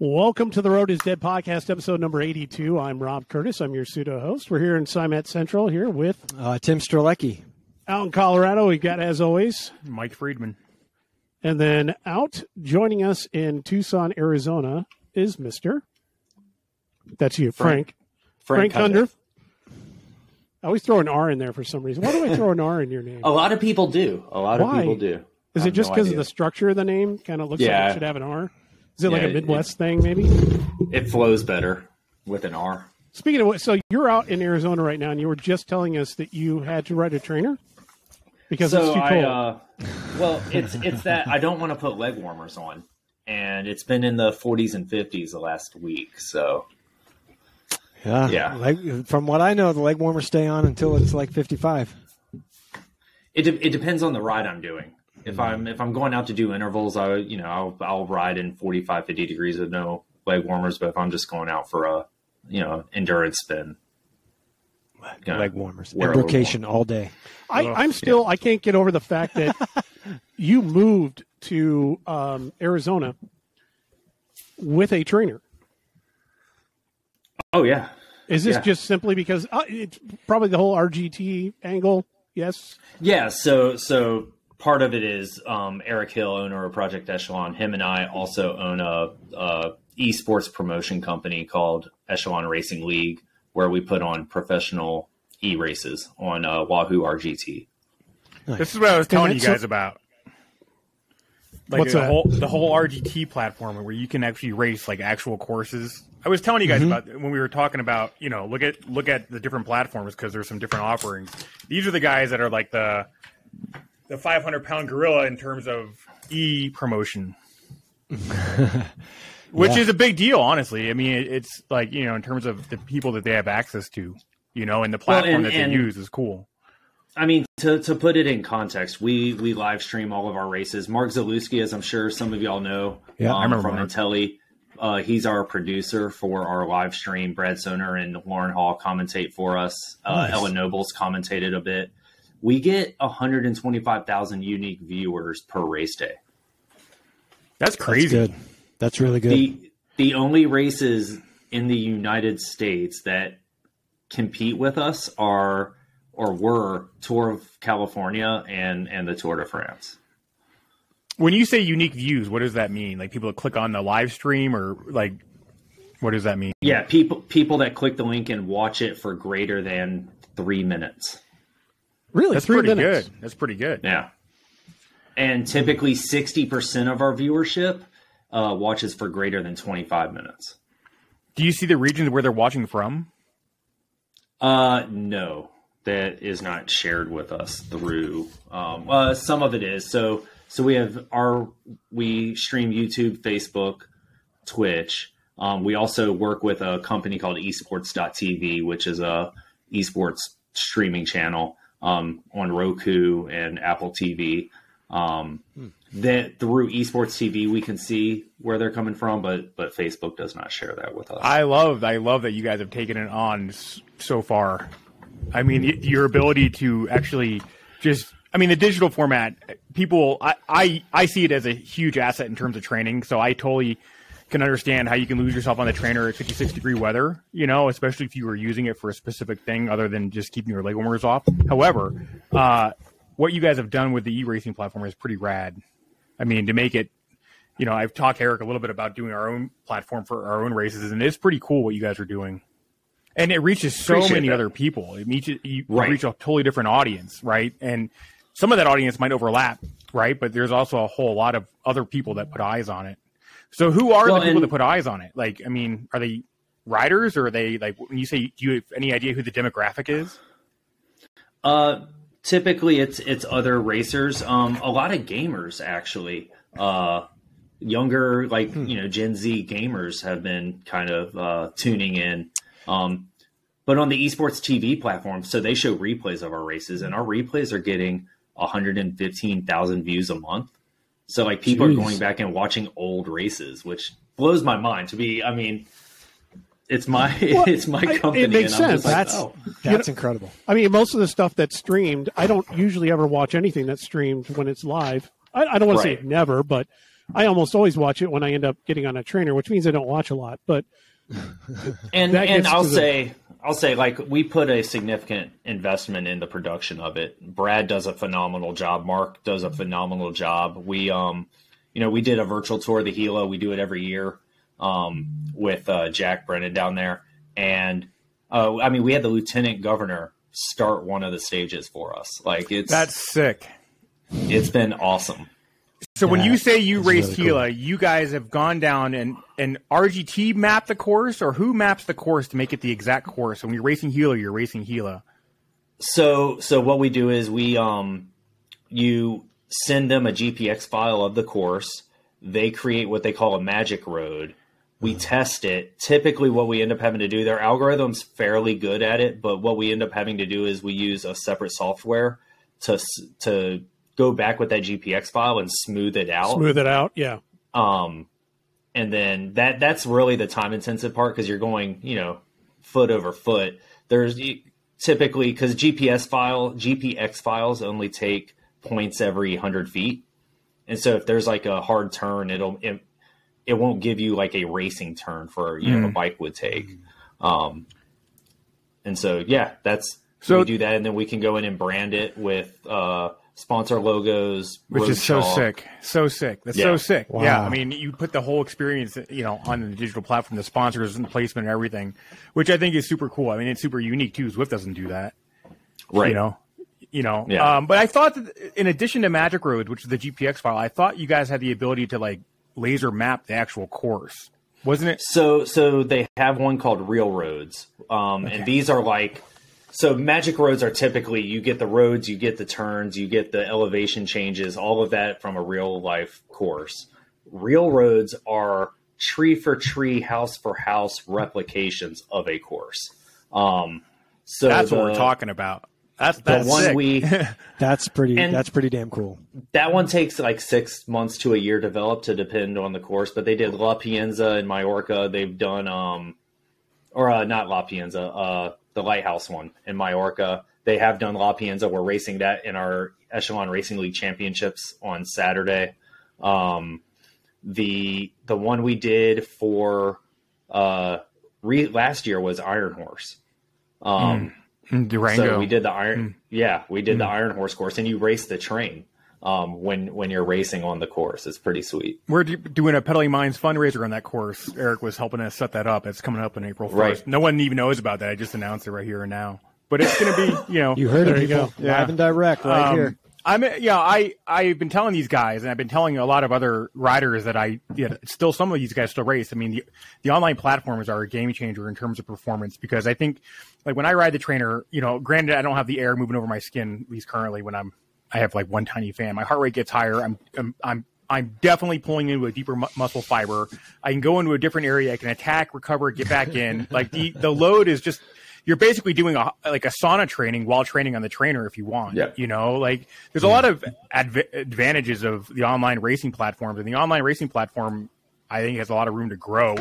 Welcome to the Road is Dead podcast, episode number 82. I'm Rob Curtis. I'm your pseudo-host. We're here in PSIMET Central here with... Tim Strelecki. Out in Colorado, we've got, as always... Mike Friedman. And then out joining us in Tucson, Arizona is Mr... That's you, Frank. Frank Cundiff. I always throw an R in there for some reason. Why do I throw an R in your name? A lot of people do. Why? Is it just because of the structure of the name? Kind of looks like it should have an R? Is it like a Midwest thing, maybe? It flows better with an R. Speaking of what, so you're out in Arizona right now, and you were just telling us that you had to ride a trainer because it's too cold. Well, it's that I don't want to put leg warmers on, and it's been in the 40s and 50s the last week. So, yeah. From what I know, the leg warmers stay on until it's like 55. It depends on the ride I'm doing. If I'm going out to do intervals, I'll ride in 45, 50 degrees with no leg warmers. But if I'm just going out for a, endurance spin, leg warmers, lubrication all day. I can't get over the fact that you moved to Arizona with a trainer. Oh yeah. Is this just simply because it's probably the whole RGT angle? Yes. Yeah. So. Part of it is Eric Hill, owner of Project Echelon. Him and I also own a esports promotion company called Echelon Racing League, where we put on professional e-races on Wahoo RGT. Nice. This is what I was telling you guys about. Like the whole RGT platform where you can actually race like actual courses. I was telling you guys about when we were talking about, look at the different platforms because there's some different offerings. These are the guys that are like the 500-pound gorilla in terms of e-promotion, which is a big deal, honestly. I mean, it's like, in terms of the people that they have access to, and the platform that they use is cool. I mean, to put it in context, we live stream all of our races. Mark Zalewski, as I'm sure some of y'all know, I remember from Intelli, he's our producer for our live stream. Brad Soner and Lauren Hall commentate for us. Nice. Ellen Nobles commentated a bit. We get 125,000 unique viewers per race day. That's crazy. That's good. That's really good. The only races in the United States that compete with us were Tour of California and the Tour de France. When you say unique views, what does that mean? Like people that click on the live stream or like what does that mean? Yeah, people that click the link and watch it for greater than 3 minutes. Really? That's pretty good. That's pretty good. Yeah. And typically 60% of our viewership watches for greater than 25 minutes. Do you see the regions where they're watching from? No, that is not shared with us through. Some of it is. So we have we stream YouTube, Facebook, Twitch. We also work with a company called esports.tv, which is a esports streaming channel. On Roku and Apple TV, that through esports TV we can see where they're coming from, but Facebook does not share that with us. I love that you guys have taken it on so far. I mean, your ability to actually the digital format, people, I see it as a huge asset in terms of training. So I totally can understand how you can lose yourself on the trainer at 56-degree weather, especially if you were using it for a specific thing other than just keeping your leg warmers off. However, what you guys have done with the e-racing platform is pretty rad. I mean, to make it, I've talked to Eric a little bit about doing our own platform for our own races, and it's pretty cool what you guys are doing. And it reaches so many other people. It reaches, you reach a totally different audience, right? And some of that audience might overlap, right? But there's also a whole lot of other people that put eyes on it. So who are the people that put eyes on it? Like, I mean, are they riders or are they like, when you say, do you have any idea who the demographic is? Typically it's other racers. A lot of gamers actually, younger, like, Gen Z gamers have been kind of, tuning in. But on the esports TV platform, so they show replays of our races and our replays are getting 115,000 views a month. So, like, people are going back and watching old races, which blows my mind. It's my company. It makes sense. That's incredible. I mean, most of the stuff that's streamed, I don't usually ever watch anything that's streamed when it's live. I don't want to say never, but I almost always watch it when I end up getting on a trainer, which means I don't watch a lot. But and I'll say like we put a significant investment in the production of it. Brad does a phenomenal job. Mark does a phenomenal job. We we did a virtual tour of the Gila. We do it every year with Jack Brennan down there, and we had the lieutenant governor start one of the stages for us. Like that's sick. It's been awesome. So when you say you race really Gila, cool. You guys have gone down and RGT mapped the course, or who maps the course to make it the exact course? When you're racing Gila, you're racing Gila. So what we do is we you send them a GPX file of the course. They create what they call a magic road. We test it. Typically what we end up having to do, their algorithm's fairly good at it, but what we end up having to do is we use a separate software to go back with that GPX file and smooth it out. Yeah. And then that's really the time intensive part, because you're going, foot over foot. There's typically, because GPX files only take points every 100 feet. And so if there's like a hard turn, it won't give you like a racing turn for a bike would take. We do that, and then we can go in and brand it with sponsor logos, which is so sick. That's so sick. Wow. Yeah. I mean, you put the whole experience, on the digital platform, the sponsors and placement and everything, which I think is super cool. I mean, it's super unique too. Zwift doesn't do that. Right. Yeah. But I thought that in addition to Magic Roads, which is the GPX file, I thought you guys had the ability to like laser map the actual course, wasn't it? So they have one called Real Roads. And these are like, so Magic Roads are typically, you get the roads, you get the turns, you get the elevation changes, all of that from a real life course. Real Roads are tree for tree, house for house replications of a course. So that's what we're talking about. That's the one sick. That's pretty damn cool. That one takes like 6 months to a year developed to depend on the course, but they did La Pienza in Mallorca. They've done not La Pienza, the lighthouse one in Mallorca. They have done La Pienza. We're racing that in our Echelon Racing League championships on Saturday. The one we did for last year was Iron Horse. Durango. So we did the the Iron Horse course, and you race the train when you're racing on the course. It's pretty sweet. We're doing a Pedaling Minds fundraiser on that course. Eric was helping us set that up. It's coming up on April 1st. Right. No one even knows about that. I just announced it right here and now. But it's going to be, you heard it. Live and direct right here. I've been telling these guys, and I've been telling a lot of other riders that still some of these guys still race. I mean, the online platforms are a game changer in terms of performance, because I think like when I ride the trainer, granted I don't have the air moving over my skin, at least currently when I have like one tiny fan, my heart rate gets higher. I'm definitely pulling into a deeper muscle fiber. I can go into a different area. I can attack, recover, get back in. Like the load is just. You're basically doing a sauna training while training on the trainer if you want. Yeah. There's a lot of advantages of the online racing platforms, and the online racing platform, I think, has a lot of room to grow.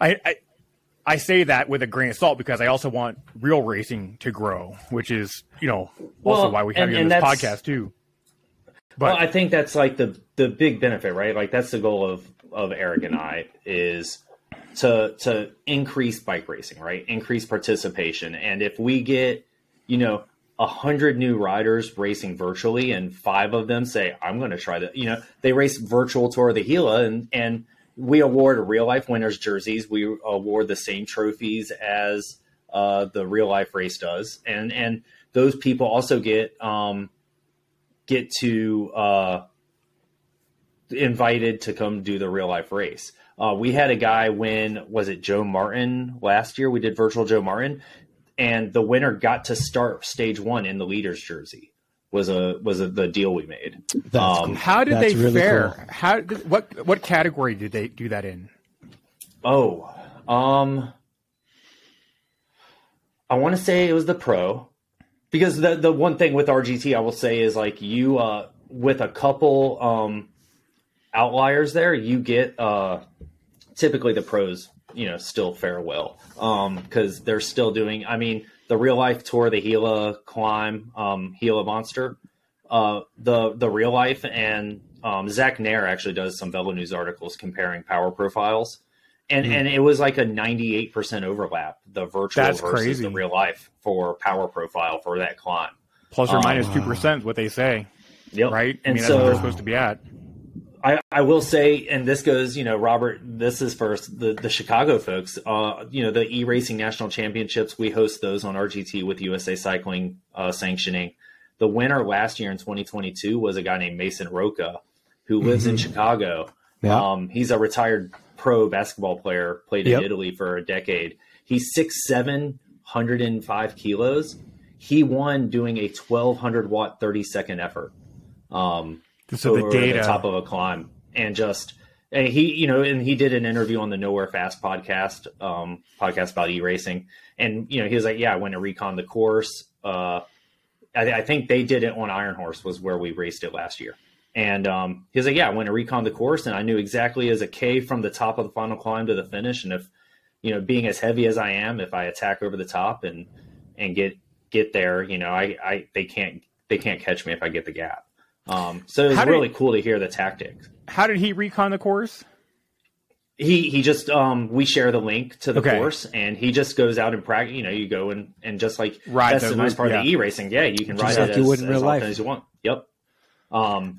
I say that with a grain of salt, because I also want real racing to grow, which is also why we have you on this podcast too. But I think that's like the big benefit, right? Like that's the goal of Eric and I is. To increase bike racing, right? Increase participation. And if we get, 100 new riders racing virtually and 5 of them say, I'm going to try that, they race virtual Tour of the Gila, and we award real life winners jerseys. We award the same trophies as the real life race does. And those people also get to invited to come do the real life race. We had a guy Joe Martin last year? We did virtual Joe Martin, and the winner got to start stage 1 in the leader's jersey. Was the deal we made. That's cool. How did they really fare? Cool. What category did they do that in? I want to say it was the pro, because the one thing with RGT I will say is like you with a couple outliers there, you get typically the pros still fare well, because they're still doing the real life Tour of the Gila climb, Gila Monster, the real life and Zach Nair actually does some Velo News articles comparing power profiles. And and it was like a 98% overlap, the virtual versus the real life for power profile for that climb. Plus or minus 2% is what they say, right? And I mean, that's what they're supposed to be at. I will say, and this goes, you know, Robert, this is first, the Chicago folks, you know, the e-racing national championships, we host those on RGT with USA Cycling sanctioning. The winner last year in 2022 was a guy named Mason Roca, who lives in Chicago. Yeah. He's a retired pro basketball player, played in Italy for a decade. He's 6'7", 105 kilos. He won doing a 1,200 watt 30-second effort so over the top of a climb. And just and he, you know, and he did an interview on the Nowhere Fast podcast, podcast about e-racing. And, you know, he was like, yeah, I went to recon the course. I think they did it on Iron Horse was where we raced it last year. And he was like, yeah, I went to recon the course and I knew exactly as a K from the top of the final climb to the finish. And if, you know, being as heavy as I am, if I attack over the top and get there, you know, they can't catch me if I get the gap. So it's really cool to hear the tactics. How did he recon the course? He just, we share the link to the course and he just goes out and practice, you know, you go and just like, ride that's the nice part of the e-racing. Yeah. You can ride it as often as you want. Yep.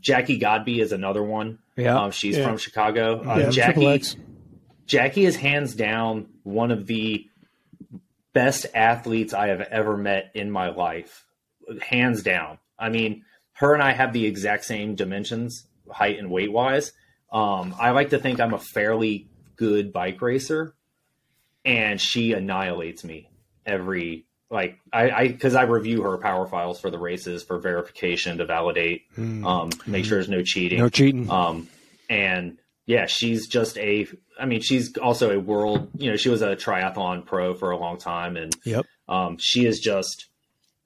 Jackie Godby is another one. Yeah. She's from Chicago. Jackie is hands down one of the best athletes I have ever met in my life. Hands down. I mean, her and I have the exact same dimensions, height and weight wise. I like to think I'm a fairly good bike racer, and she annihilates me every, like, because I review her power files for the races for verification to validate, make sure there's no cheating. No cheating. And yeah, she's just she's also a world, you know, she was a triathlon pro for a long time, and she is just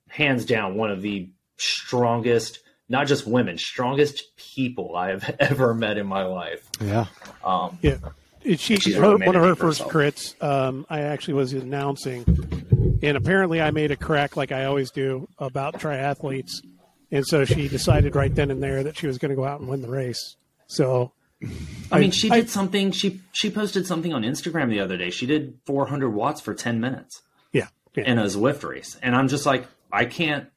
hands down one of the strongest, not just women, strongest people I have ever met in my life. Yeah. She's one of her first crits. I actually was announcing, and apparently I made a crack like I always do about triathletes. And so she decided right then and there that she was going to go out and win the race. So, I mean, she did something. She posted something on Instagram the other day. She did 400 watts for 10 minutes. Yeah. In a Zwift race. And I'm just like, I can't.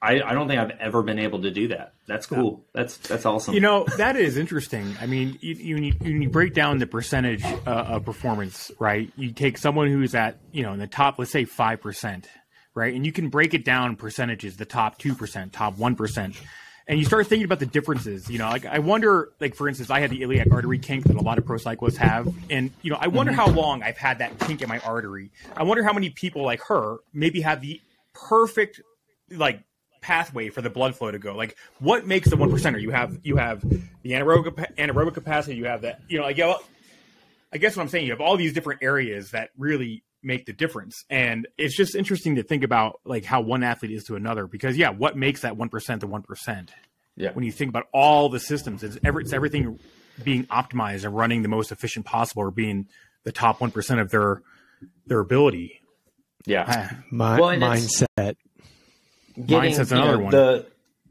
I don't think I've ever been able to do that. That's cool. Yeah. That's awesome. You know, that is interesting. I mean, you break down the percentage of performance, right? You take someone who's at, you know, in the top, let's say 5%, right? And you can break it down percentages, the top 2%, top 1%. And you start thinking about the differences, you know, like I wonder, like, for instance, I had the iliac artery kink that a lot of pro cyclists have. And, you know, I wonder how long I've had that kink in my artery. I wonder how many people like her maybe have the perfect, like, pathway for the blood flow to go. Like, what makes the 1%er? You have the anaerobic capacity. You have that, you know, like, I guess what I'm saying, you have all these different areas that really make the difference. And it's just interesting to think about, like, how one athlete is to another, because what makes that 1% the 1%? Yeah. When you think about all the systems, it's everything being optimized and running the most efficient possible, or being the top 1% of their ability. Yeah. Mindset. Mindset's another one.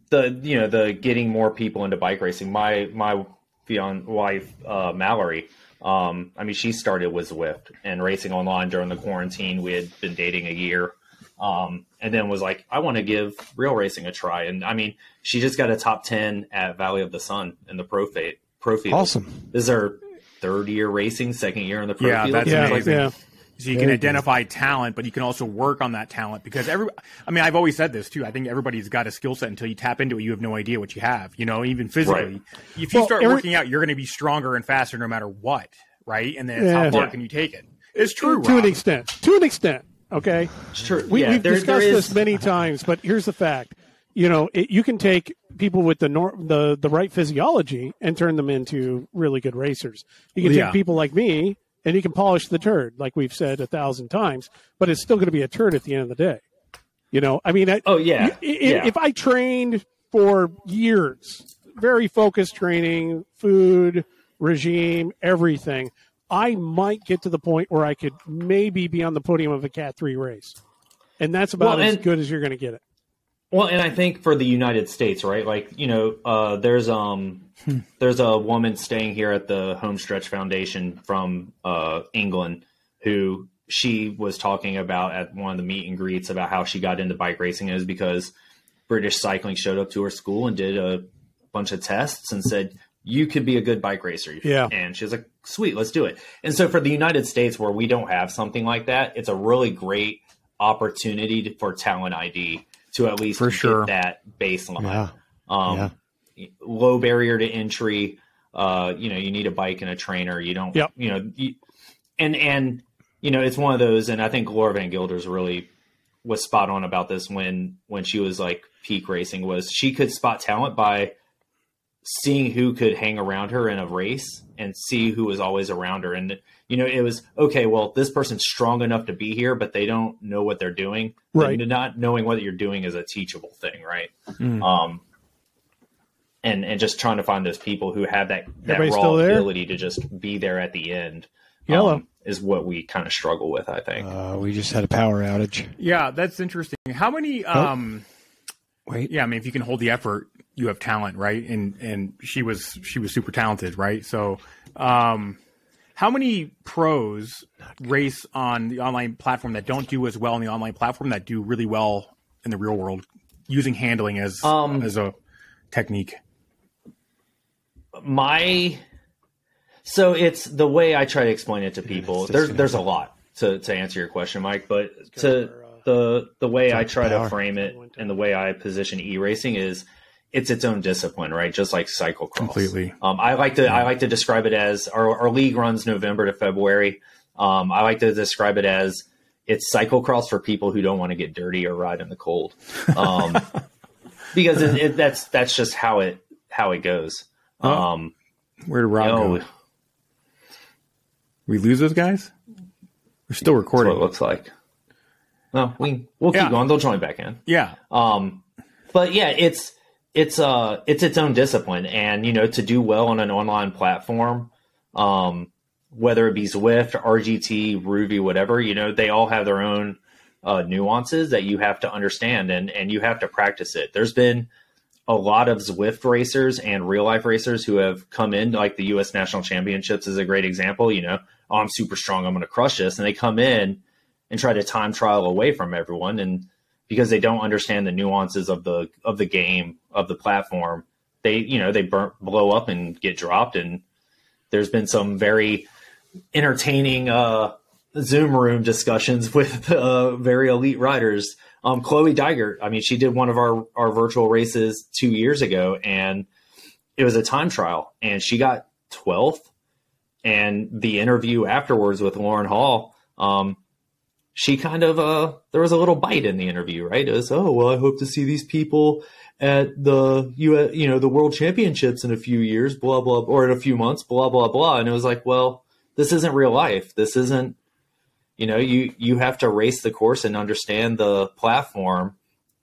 The getting more people into bike racing. My fiancée wife, Mallory, she started with Zwift and racing online during the quarantine. We had been dating a year, and then was like, I want to give real racing a try. And I mean, she just got a top 10 at Valley of the Sun in the pro field. Awesome. This is her third year racing, second year in the pro field. That's amazing. Yeah. So you can identify talent, but you can also work on that talent, because I've always said this too. I think everybody's got a skill set. Until you tap into it, you have no idea what you have, you know, even physically. Right. If you start working out, you're going to be stronger and faster no matter what. Right. And then how far can you take it? It's true. To Rob. An extent. To an extent. Okay. It's true. We've discussed this many times, but here's the fact. You know, you can take people with the right physiology and turn them into really good racers. You can take people like me, and you can polish the turd, like we've said 1,000 times, but it's still going to be a turd at the end of the day. You know, I mean, if I trained for years, very focused training, food, regime, everything, I might get to the point where I could maybe be on the podium of a Cat 3 race. And that's about as good as you're going to get it. Well, and I think for the United States, right? Like, you know, there's a woman staying here at the Homestretch Foundation from England who she was talking about at one of the meet and greets about how she got into bike racing. It was because British Cycling showed up to her school and did a bunch of tests and said, you could be a good bike racer. Yeah. And she was like, sweet, let's do it. And so for the United States, where we don't have something like that, it's a really great opportunity to, for Talent ID to at least get that baseline. Yeah. Low barrier to entry. You know, you need a bike and a trainer. You don't, you know, and, you know, it's one of those, and I think Laura Van Gilders really was spot on about this when she was like peak racing, was she could spot talent by seeing who could hang around her in a race and see who was always around her. And, you know, it was, okay, well, this person's strong enough to be here, but they don't know what they're doing. Right. And not knowing what you're doing is a teachable thing. Right. Mm. And just trying to find those people who have that raw ability to just be there at the end. Yellow. Is what we kind of struggle with, I think. We just had a power outage. Yeah, that's interesting. How many yeah, I mean, if you can hold the effort, you have talent, right? And she was super talented, right? So how many pros race on the online platform that don't do as well on the online platform that do really well in the real world using handling as a technique? So it's the way I try to explain it to people. There's a lot to answer your question, Mike, but the way I try to frame it and the way I position e-racing is it's its own discipline, right? Just like cycle-cross. Completely. I like to describe it as our league runs November to February. I like to describe it as it's cycle-cross for people who don't want to get dirty or ride in the cold, because that's just how it goes. Where did Rob go? We lose those guys? We're still recording. That's what it looks like. No, we'll keep going. They'll join back in. Yeah. But yeah, it's its own discipline, and you know, to do well on an online platform, whether it be Zwift, RGT, Ruby, whatever, you know, they all have their own nuances that you have to understand, and you have to practice it. There's been a lot of Zwift racers and real life racers who have come in, like the U.S. National Championships is a great example. You know, oh, I'm super strong, I'm going to crush this. And they come in and try to time trial away from everyone. And because they don't understand the nuances of the game, of the platform, they, you know, they blow up and get dropped. And there's been some very entertaining Zoom room discussions with very elite riders. Chloe Dygert, I mean, she did one of our virtual races 2 years ago, and it was a time trial, and she got 12th. And the interview afterwards with Lauren Hall, she kind of, there was a little bite in the interview, right? It was, oh, well, I hope to see these people at the the World Championships in a few years, blah, blah, or in a few months, blah, blah, blah. And it was like, well, this isn't real life. This isn't, you know, you have to race the course and understand the platform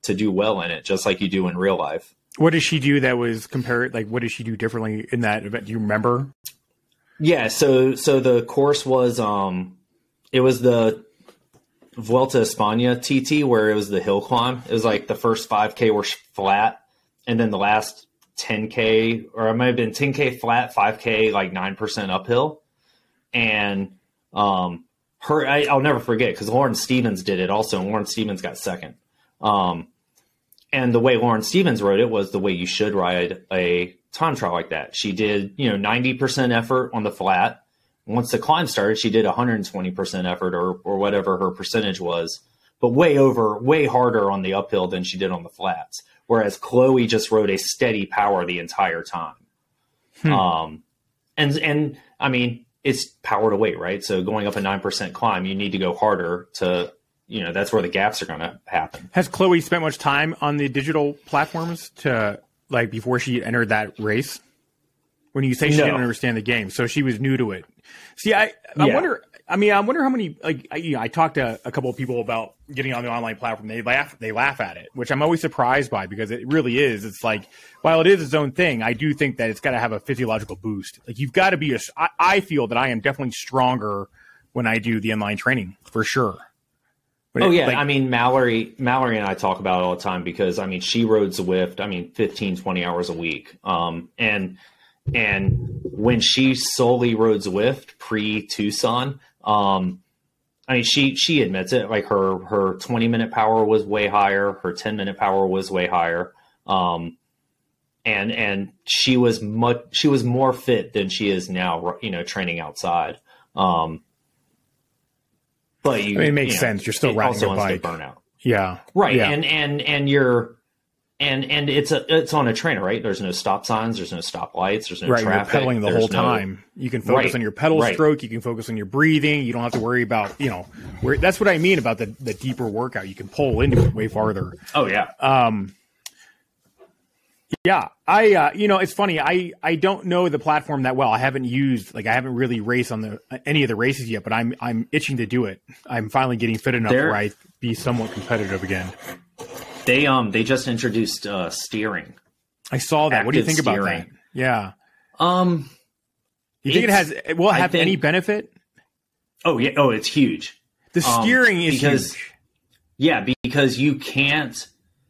to do well in it, just like you do in real life. What did she do that was compared? Like, what did she do differently in that event? Do you remember? Yeah, so the course was it was the Vuelta a España TT, where it was the hill climb. It was like the first 5K were flat, and then the last 10K, or it might have been 10K flat, 5K like 9% uphill, and I'll never forget, because Lauren Stevens did it also, and Lauren Stevens got second. And the way Lauren Stevens rode it was the way you should ride a time trial like that. She did, 90% effort on the flat. Once the climb started, she did 120% effort or whatever her percentage was, but way harder on the uphill than she did on the flats. Whereas Chloe just rode a steady power the entire time. And I mean, it's power to weight, right? So going up a 9% climb, you need to go harder to, that's where the gaps are going to happen. Has Chloe spent much time on the digital platforms to, like, before she entered that race? When you say she didn't understand the game, so she was new to it. See, I wonder. I mean, I wonder how many. Like, I talked to a couple of people about getting on the online platform. They laugh at it, which I'm always surprised by, because it really is. It's like, while it is its own thing, I do think that it's got to have a physiological boost. Like, you've got to be I feel that I am definitely stronger when I do the online training, for sure. Right? Oh yeah, like, I mean Mallory and I talk about it all the time because I mean she rode Zwift, 15, 20 hours a week. And when she solely rode Zwift pre Tucson, I mean she admits it, like her 20-minute power was way higher, her 10-minute power was way higher. And she was more fit than she is now, training outside. But it makes sense. You're still riding your bike. Burnout. Yeah. Right. Yeah. And it's on a trainer, right? There's no stop signs. There's no stop lights. There's no traffic. You're pedaling the whole time. You can focus on your pedal stroke. You can focus on your breathing. You don't have to worry about, where that's what I mean about the deeper workout. You can pull into it way farther. Oh yeah. Yeah, I it's funny. I don't know the platform that well. I haven't used, I haven't really raced on any of the races yet, but I'm itching to do it. I'm finally getting fit enough where I'd be somewhat competitive again. They just introduced steering. I saw that. Active. What do you think about that? Yeah. You think it will have any benefit? Oh yeah. Oh, it's huge. The steering is huge. Yeah, because you can't.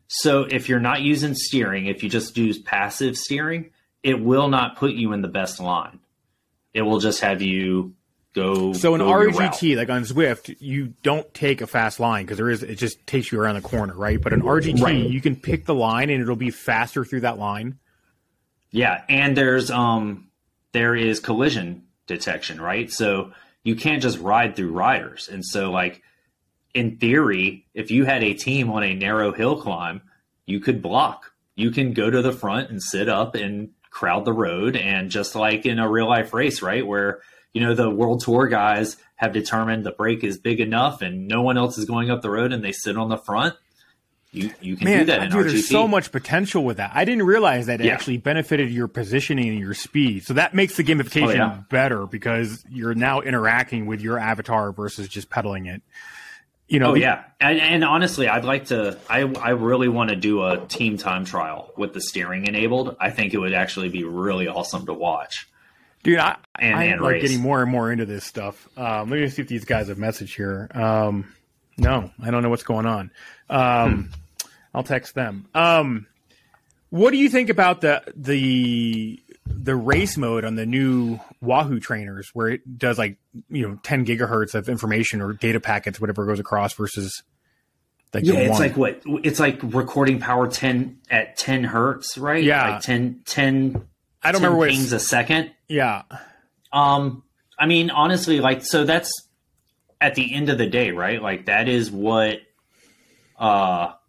So if you're not using steering, if you just do passive steering, it will not put you in the best line. It will just have you go. So in RGT, like on Zwift, you don't take a fast line because it just takes you around the corner, right? But in RGT, you can pick the line and it'll be faster through that line. Yeah, and there is collision detection, right? So you can't just ride through riders, and so in theory, if you had a team on a narrow hill climb, you could block. You can go to the front and sit up and crowd the road. And just like in a real life race, right, where, the World Tour guys have determined the break is big enough and no one else is going up the road and they sit on the front, you can do that in RGT. There's so much potential with that. I didn't realize that it actually benefited your positioning and your speed. So that makes the gamification better because you're now interacting with your avatar versus just pedaling it. And honestly, I'd like to. I really want to do a team time trial with the steering enabled. I think it would actually be really awesome to watch. Dude, I'm getting more and more into this stuff. Let me see if these guys have message here. No, I don't know what's going on. I'll text them. What do you think about the race mode on the new Wahoo trainers where it does 10 gigahertz of information or data packets, whatever goes across versus it's like recording power 10 at 10 hertz, right? Yeah. Like 10, I don't remember what pings a second. Yeah. I mean, honestly, so that's at the end of the day, right? That is what, that's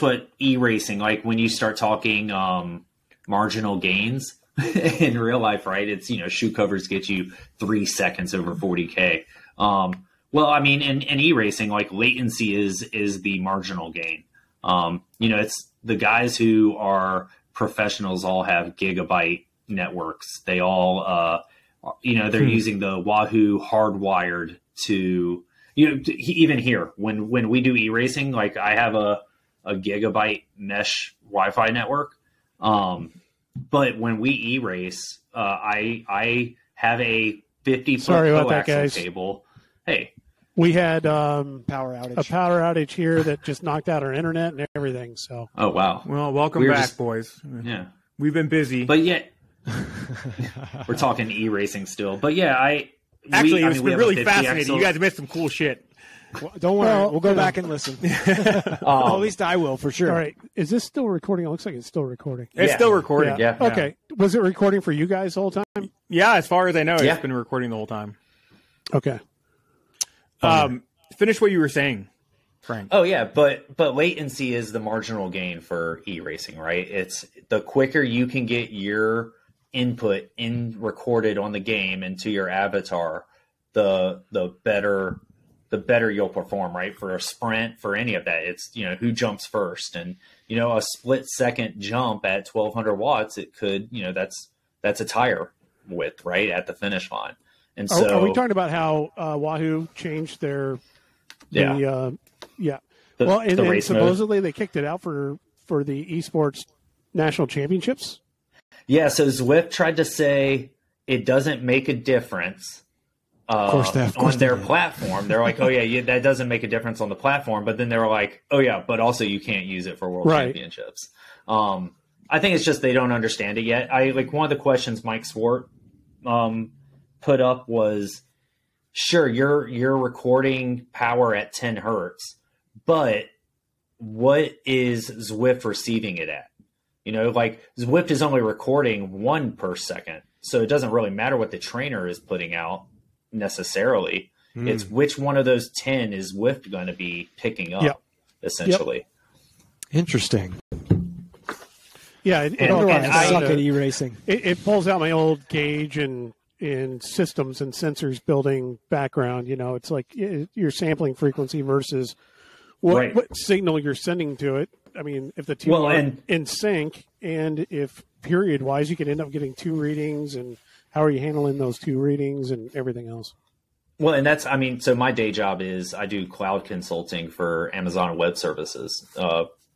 what e-racing, when you start talking, marginal gains in real life, right? It's, shoe covers get you 3 seconds over 40K. Well, I mean, in e-racing, latency is the marginal gain. It's the guys who are professionals all have gigabyte networks. They all, they're using the Wahoo hardwired to, even here, when we do e-racing, I have a gigabyte mesh Wi-Fi network. But when we e-race, I have a 50 foot coaxial cable. Hey, we had a power outage here that just knocked out our internet and everything. So oh wow, well welcome back, boys. Yeah, we've been busy, but yet we're talking e-racing still. But yeah, it was really fascinating. You guys missed some cool shit. Well, don't worry. We'll go back and listen. Well, at least I will, for sure. All right. Is this still recording? It looks like it's still recording. It's still recording. Yeah. Okay. Was it recording for you guys the whole time? Yeah. As far as I know, it's been recording the whole time. Okay. Finish what you were saying, Frank. Oh, yeah. But latency is the marginal gain for e-racing, right? It's the quicker you can get your input recorded on the game into your avatar, the better you'll perform, right? For a sprint, for any of that, it's, who jumps first, and, a split second jump at 1200 watts, it could, that's a tire width, right? At the finish line. And so are we talking about how Wahoo changed their, and supposedly mode. They kicked it out for the esports national championships. Yeah. So Zwift tried to say it doesn't make a difference on their platform. They're like, oh yeah, that doesn't make a difference on the platform. But then they were like, oh yeah, but also you can't use it for world championships. I think it's just they don't understand it yet. One of the questions Mike Swart put up was, sure, you're recording power at 10 hertz, but what is Zwift receiving it at? Zwift is only recording 1 per second, so it doesn't really matter what the trainer is putting out necessarily. It's which one of those 10 is Zwift going to be picking up, essentially. Interesting. Yeah, I suck at e-racing. It pulls out my old gauge and systems and sensors building background. It's like your sampling frequency versus what signal you're sending to it. I mean, if the two are in sync, and if period-wise, you could end up getting 2 readings, and how are you handling those 2 readings and everything else? Well, and that's, so my day job is I do cloud consulting for Amazon Web Services,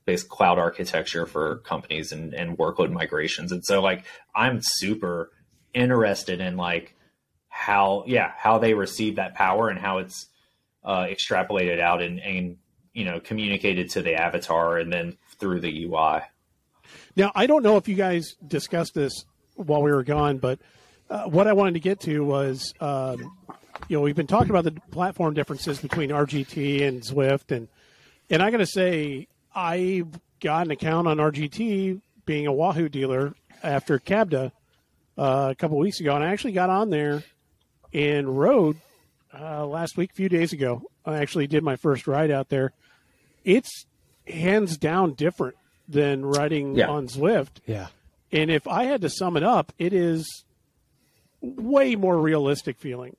based cloud architecture for companies and workload migrations. And so I'm super interested in how they receive that power and how it's extrapolated out and communicated to the avatar and then through the UI. Now, I don't know if you guys discussed this while we were gone, but what I wanted to get to was, we've been talking about the platform differences between RGT and Zwift. And I got to say, I got an account on RGT being a Wahoo dealer after CABDA a couple of weeks ago. And I actually got on there and rode last week, a few days ago. I actually did my first ride out there. It's hands down different than riding on Zwift. Yeah. And if I had to sum it up, it is way more realistic feeling,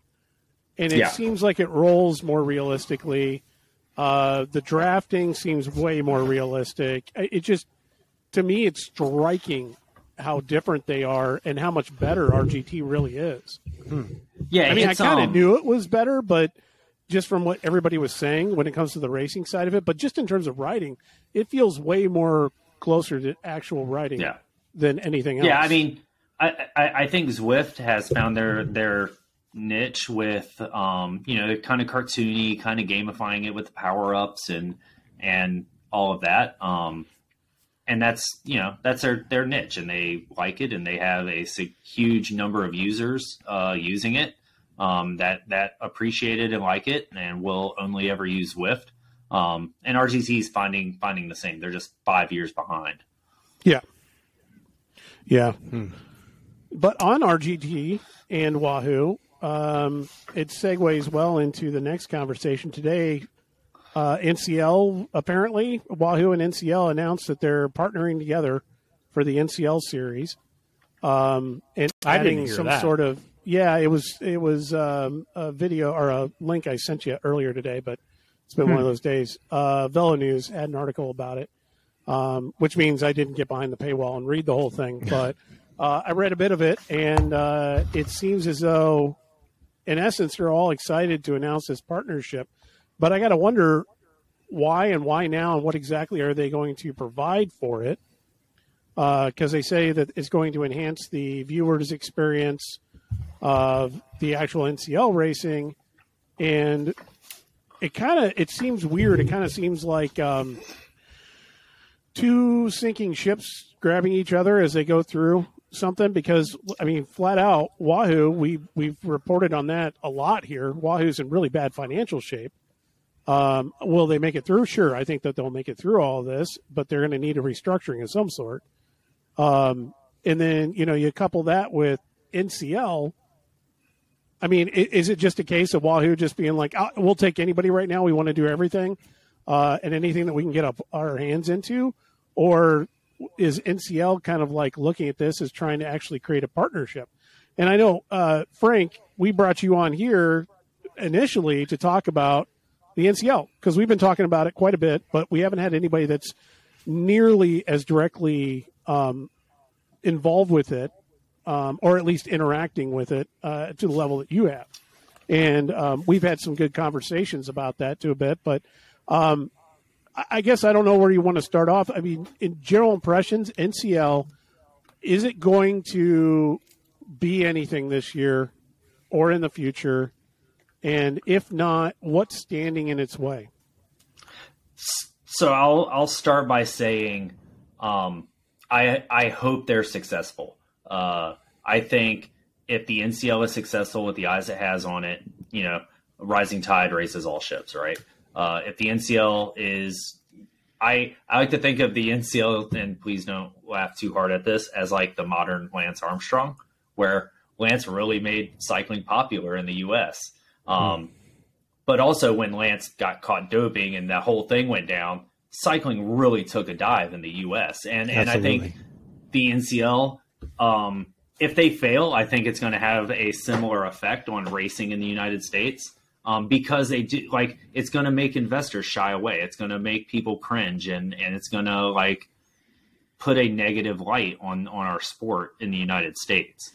and it seems like it rolls more realistically. The drafting seems way more realistic. It just, to me, it's striking how different they are and how much better RGT really is. Yeah, I mean, I kind of knew it was better, but just from what everybody was saying when it comes to the racing side of it, but just in terms of riding, it feels way more closer to actual riding than anything else. Yeah, I think Zwift has found their niche with, kind of cartoony, kind of gamifying it with the power-ups and all of that. And that's, that's their niche, and they like it, and they have a huge number of users using it that appreciate it and like it and will only ever use Zwift. And RGT is finding the same. They're just 5 years behind. Yeah. Yeah. But on RGT and Wahoo, it segues well into the next conversation today. Wahoo and NCL announced that they're partnering together for the NCL series. And adding some sort of, it was a video or a link I sent you earlier today, but it's been one of those days. Velo News had an article about it, which means I didn't get behind the paywall and read the whole thing, but I read a bit of it, and it seems as though, in essence, they're all excited to announce this partnership. But I got to wonder why now, and what exactly are they going to provide for it? Because they say that it's going to enhance the viewer's experience of the actual NCL racing, and it seems weird. It kind of seems like two sinking ships grabbing each other as they go through something, because flat out, Wahoo, we've reported on that a lot here. Wahoo's in really bad financial shape. Will they make it through? Sure, I think that they'll make it through all this, but they're going to need a restructuring of some sort. And then you couple that with NCL. Is it just a case of Wahoo just being like, we'll take anybody right now, we want to do everything, and anything that we can get up our hands into? Or is NCL kind of like looking at this as trying to actually create a partnership? And I know, Frank, we brought you on here initially to talk about the NCL, because we've been talking about it quite a bit, but we haven't had anybody that's nearly as directly involved with it, or at least interacting with it to the level that you have. And we've had some good conversations about that too a bit, but I guess I don't know where you want to start off. In general impressions, NCL, is it going to be anything this year or in the future? And if not, what's standing in its way? So I'll start by saying I hope they're successful. I think if the NCL is successful with the eyes it has on it, you know, rising tide raises all ships, right? If the NCL is, I like to think of the NCL, and please don't laugh too hard at this, as like the modern Lance Armstrong, where Lance really made cycling popular in the U.S. But also when Lance got caught doping and that whole thing went down, cycling really took a dive in the U.S. And I think the NCL, if they fail, I think it's going to have a similar effect on racing in the United States, because they do, like, it's going to make investors shy away. It's going to make people cringe, and it's going to like put a negative light on our sport in the United States.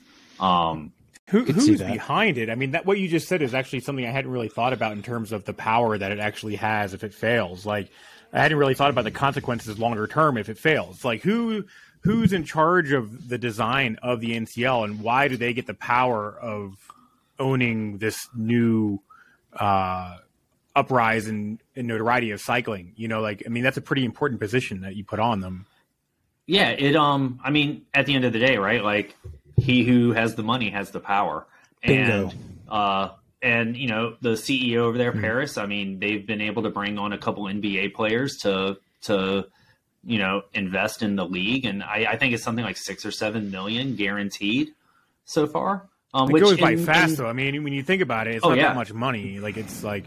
Who's behind it? I mean, that what you just said is actually something I hadn't really thought about in terms of the power that it actually has if it fails. Like, I hadn't really thought about the consequences longer term if it fails. Like, who's in charge of the design of the NCL, and why do they get the power of owning this new uprise and notoriety of cycling? You know, like, I mean, that's a pretty important position that you put on them. Yeah, it. I mean, at the end of the day, right? Like, he who has the money has the power. Bingo. And you know, the CEO over there, Paris, I mean, they've been able to bring on a couple NBA players to you know, invest in the league. And I think it's something like $6 or $7 million guaranteed so far. It goes by fast, though. I mean, when you think about it, it's not that much money. Like, it's like,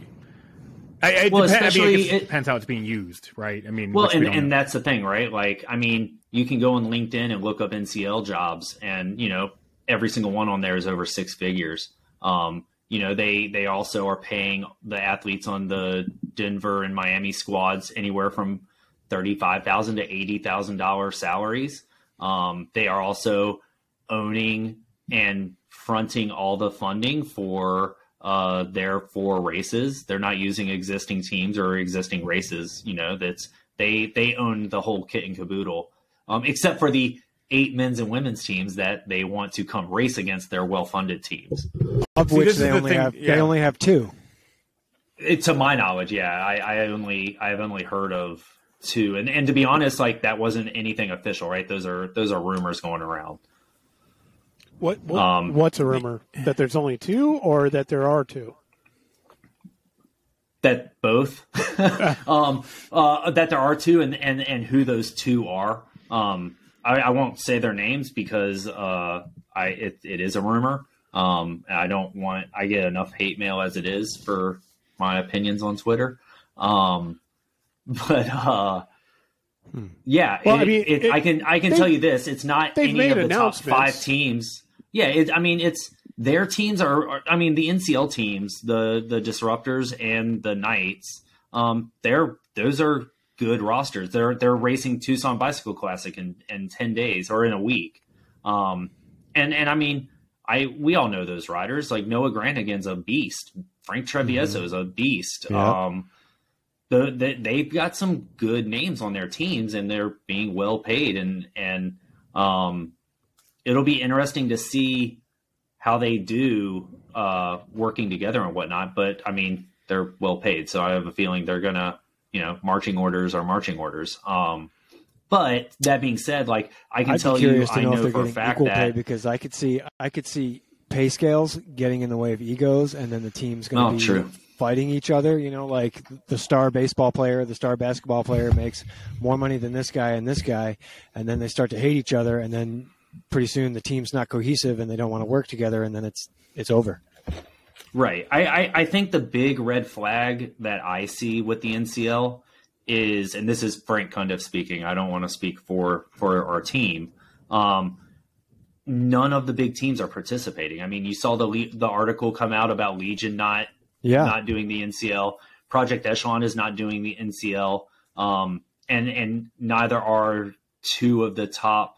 it depends how it's being used, right? I mean, well, and that's the thing, right? Like, I mean, you can go on LinkedIn and look up NCL jobs, and you know, every single one on there is over six figures. You know, they also are paying the athletes on the Denver and Miami squads anywhere from $35,000 to $80,000 salaries. They are also owning and fronting all the funding for their four races. They're not using existing teams or existing races. You know, that's they own the whole kit and caboodle, except for the 8 men's and women's teams that they want to come race against their well-funded teams. Of which they only have 2. To my knowledge, yeah, I've only heard of 2, and to be honest, like, that wasn't anything official, right? Those are rumors going around. What's a rumor? That there's only 2, or that there are 2? That both. That there are 2, and who those 2 are. I won't say their names because it is a rumor. I get enough hate mail as it is for my opinions on Twitter. Yeah, well, I can tell you this: it's not any of the top 5 teams. Yeah, it's their teams are. I mean, the NCL teams, the Disruptors and the Knights. Those are good rosters. They're racing Tucson Bicycle Classic in 10 days or in a week. And I mean, we all know those riders. Like, Noah Granigan's a beast. Frank Trevieso is a beast. Yep. They've got some good names on their teams, and they're being well paid. And it'll be interesting to see how they do working together and whatnot. But I mean, they're well paid, so I have a feeling they're gonna, you know, marching orders are marching orders. But that being said, like, I can tell you, I know for a fact that because I could see pay scales getting in the way of egos, and then the team's gonna be true. Fighting each other, you know, like the star baseball player, the star basketball player makes more money than this guy, and then they start to hate each other, and then pretty soon the team's not cohesive and they don't want to work together, and then it's over. Right. I think the big red flag that I see with the NCL is, and this is Frank Cundiff speaking, I don't want to speak for our team. None of the big teams are participating. I mean, you saw the article come out about Legion not doing the NCL. Project Echelon is not doing the NCL, and neither are 2 of the top.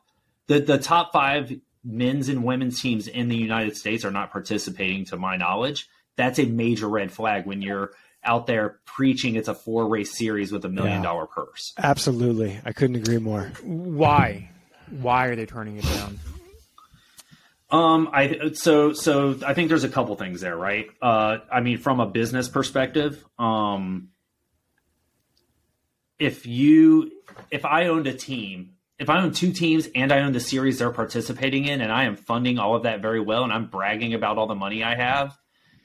The top 5 men's and women's teams in the United States are not participating, to my knowledge. That's a major red flag when you're out there preaching it's a 4-race series with $1 million purse. Absolutely. I couldn't agree more. Why? Why are they turning it down? I think there's a couple things there, right? I mean, from a business perspective, if I own two teams and I own the series they're participating in, and I am funding all of that very well, and I'm bragging about all the money I have,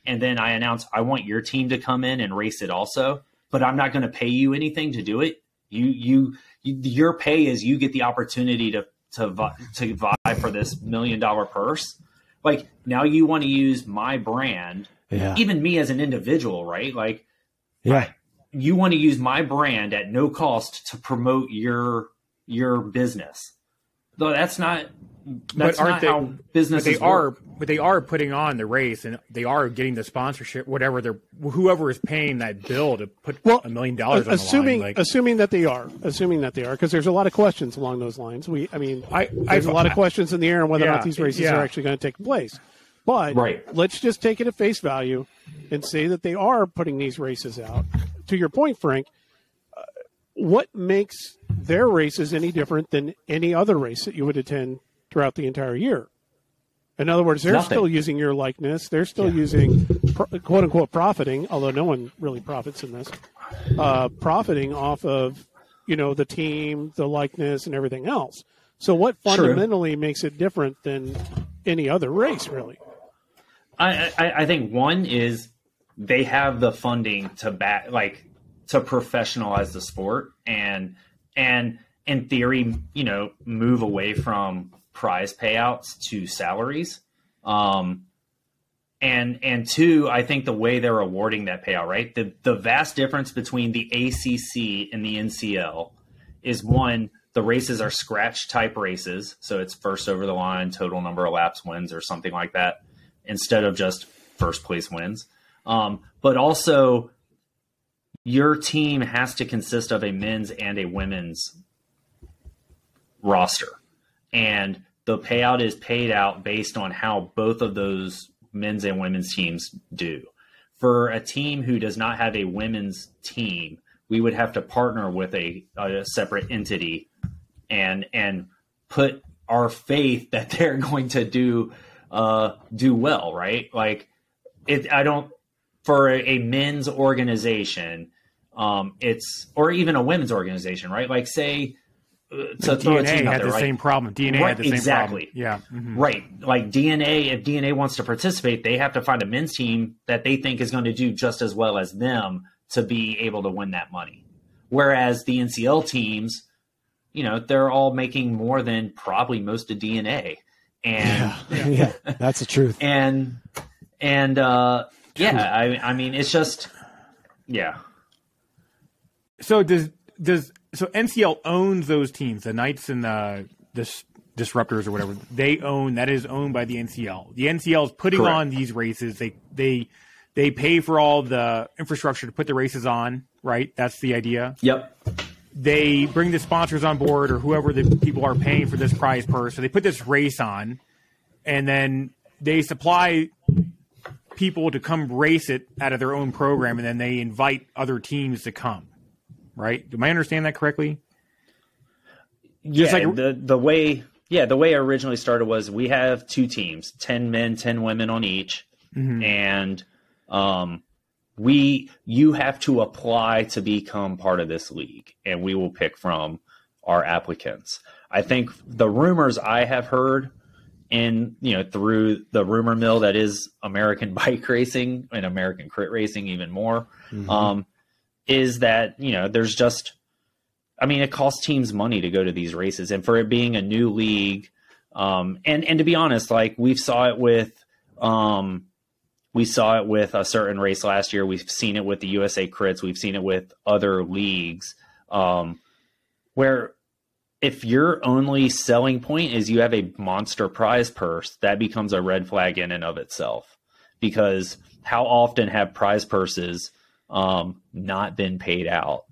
and then I announce I want your team to come in and race it also, but I'm not going to pay you anything to do it. Your pay is you get the opportunity to vie for this $1 million purse. Like, now you want to use my brand, even me as an individual, right? Like, you want to use my brand at no cost to promote your business. Though but they are putting on the race, and they are getting the sponsorship, whoever is paying that bill to put $1 million on the line. Assuming that they are, because there's a lot of questions along those lines. There's a lot of questions in the air on whether or not these races are actually going to take place. But let's just take it at face value and say that they are putting these races out. To your point, Frank, what makes their races any different than any other race that you would attend throughout the entire year? In other words, they're still using your likeness. They're still using, quote unquote, profiting, although no one really profits in this, profiting off of, the team, the likeness, and everything else. So what fundamentally makes it different than any other race, really? I think one is they have the funding to to professionalize the sport and in theory, move away from prize payouts to salaries. And two, I think the way they're awarding that payout, right? The vast difference between the ACC and the NCL is, one, the races are scratch type races. So it's first over the line, total number of laps wins or something like that, instead of just first place wins. But also, your team has to consist of a men's and a women's roster. And the payout is paid out based on how both of those men's and women's teams do. For a team who does not have a women's team, we would have to partner with a separate entity and put our faith that they're going to do well, right? Like, for a men's organization, or even a women's organization, right? Like, say, DNA had the same problem. DNA had the same problem. Exactly. Yeah. Mm-hmm. Right. Like, DNA, if DNA wants to participate, they have to find a men's team that they think is going to do just as well as them to be able to win that money. Whereas the NCL teams, they're all making more than probably most of DNA. And that's the truth. I mean, it's just, So does NCL owns those teams, the Knights and the Disruptors or whatever they own. That is owned by the NCL. The NCL is putting on these races. They pay for all the infrastructure to put the races on. Right, that's the idea. Yep. They bring the sponsors on board, or whoever the people are paying for this prize purse. So they put this race on, and then they supply people to come race it out of their own program, and then they invite other teams to come, right? Do I understand that correctly? Yeah, the way I originally started was, we have two teams, 10 men, 10 women on each. Mm-hmm. And you have to apply to become part of this league, and we will pick from our applicants. I think the rumors I have heard, and through the rumor mill that is American bike racing and American crit racing even more, is that, there's just, it costs teams money to go to these races. And for it being a new league, and to be honest, like, we saw it with a certain race last year. We've seen it with the USA Crits. We've seen it with other leagues, where, if your only selling point is you have a monster prize purse, that becomes a red flag in and of itself, because how often have prize purses not been paid out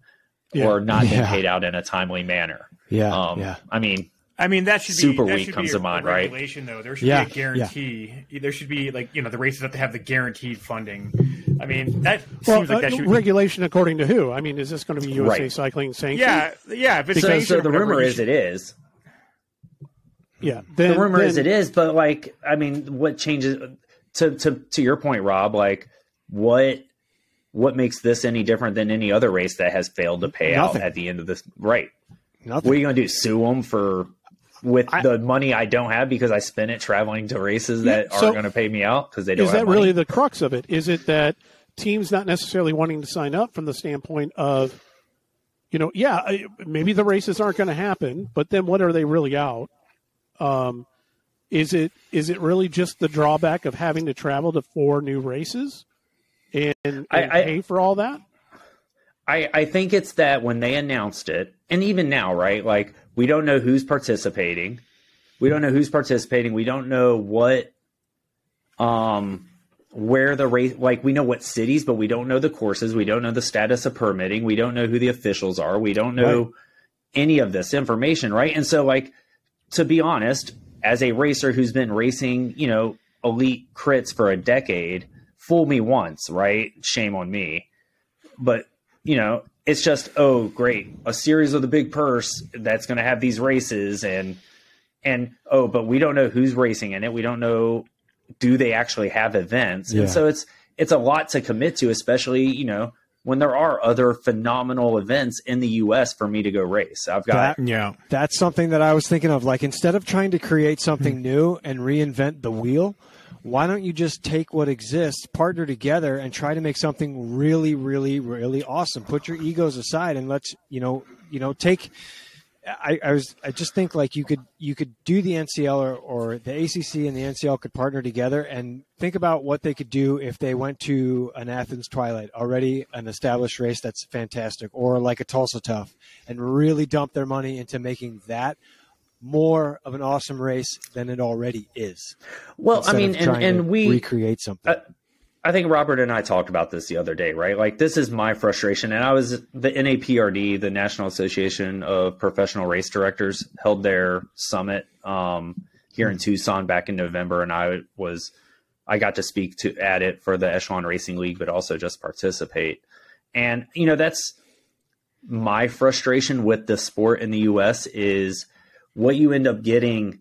or not been paid out in a timely manner? Yeah. I mean that should be super weak comes to mind, right? Though there should be a guarantee. Yeah. There should be, the races have to have the guaranteed funding. Seems like that should be regulation according to who? I mean, is this going to be USA Cycling sanctioned? Yeah. If it's so the rumor is it is. Yeah. The rumor is it is, but like, I mean, what changes to your point, Rob, like what makes this any different than any other race that has failed to pay out at the end of this? Right. Nothing. What are you going to do? Sue them with the money I don't have because I spent it traveling to races that aren't going to pay me out because they don't have money? Is that really the crux of it? Is it that teams not necessarily wanting to sign up from the standpoint of, you know, yeah, maybe the races aren't going to happen, but then what are they really out? Is it really just the drawback of having to travel to 4 new races and pay for all that? I think it's that when they announced it, and even now, right? Like, we don't know who's participating. We don't know what, where the race, like, we know what cities, but we don't know the courses. We don't know the status of permitting. We don't know who the officials are. We don't know any of this information, right? And so, like, to be honest, as a racer who's been racing, you know, elite crits for a decade, fool me once, right? Shame on me. But, you know, it's just, oh, great, a series of the big purse that's going to have these races and oh, but we don't know who's racing in it. We don't know, do they actually have events? Yeah. And so it's a lot to commit to, especially, you know, when there are other phenomenal events in the U.S. for me to go race. I've got that's something that I was thinking of. Like, instead of trying to create something new and reinvent the wheel, why don't you just take what exists, partner together, and try to make something really, really, really awesome? Put your egos aside and let's, you know, take. I just think, like, you could do the NCL or the ACC and the NCL could partner together and think about what they could do if they went to an Athens Twilight, already an established race that's fantastic, or like a Tulsa Tough, and really dump their money into making that more of an awesome race than it already is. Well, I mean, and we recreate something. I think Robert and I talked about this the other day, right? Like, this is my frustration. And I was the NAPRD, the National Association of Professional Race Directors, held their summit here in Tucson back in November. And I got to speak at it for the Echelon Racing League, but also just participate. And, you know, that's my frustration with the sport in the U.S. is what you end up getting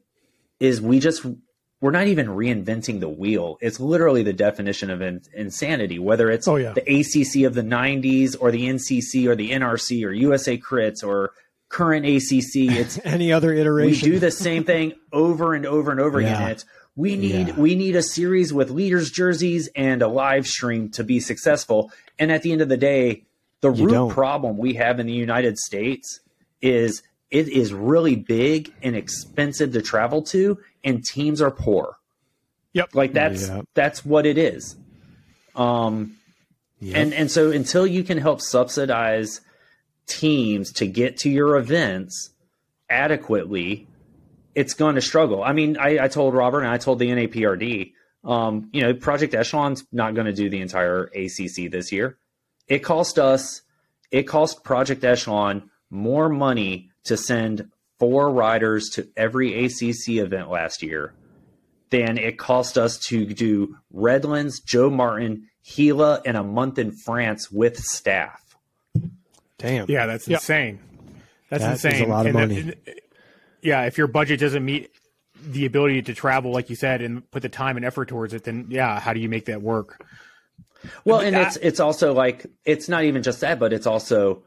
is we're not even reinventing the wheel. It's literally the definition of insanity, whether it's the ACC of the 90s or the NCC or the NRC or USA Crits or current ACC. It's any other iteration. We do the same thing over and over and over again. It's, we need a series with leaders' jerseys and a live stream to be successful. And at the end of the day, the root problem we have in the United States is it is really big and expensive to travel to, and teams are poor. Yep. Like, that's what it is. And so until you can help subsidize teams to get to your events adequately, it's going to struggle. I mean, I told Robert and I told the NAPRD, you know, Project Echelon's not going to do the entire ACC this year. It cost Project Echelon more money to send 4 riders to every ACC event last year than it cost us to do Redlands, Joe Martin, Gila, and a month in France with staff. Damn. Yeah, that's insane. That's insane. That's a lot of money. If your budget doesn't meet the ability to travel, like you said, and put the time and effort towards it, then, yeah, how do you make that work? Well, it's also like, it's not even just that, but it's also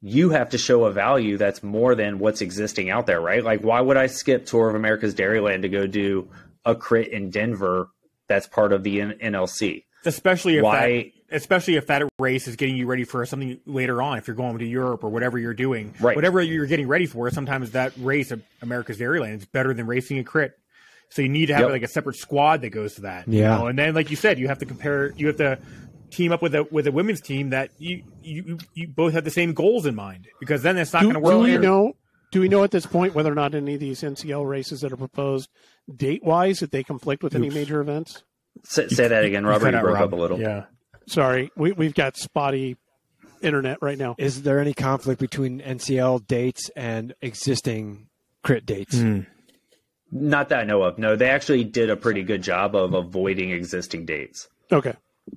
you have to show a value that's more than what's existing out there, right? Like, why would I skip Tour of America's Dairyland to go do a crit in Denver that's part of the NLC? Especially if that race is getting you ready for something later on, if you're going to Europe or whatever you're doing. Right. Whatever you're getting ready for, sometimes that race of America's Dairyland is better than racing a crit. So you need to have like a separate squad that goes to that. Yeah. You know? And then, like you said, you have to team up with a women's team that you both have the same goals in mind, because then it's not going to work. Do we know at this point whether or not any of these NCL races that are proposed date-wise, that they conflict with any major events? Say that again, Robert. You broke up a little. Yeah, sorry. We've got spotty internet right now. Is there any conflict between NCL dates and existing crit dates? Not that I know of. No, they actually did a pretty good job of avoiding existing dates. Okay.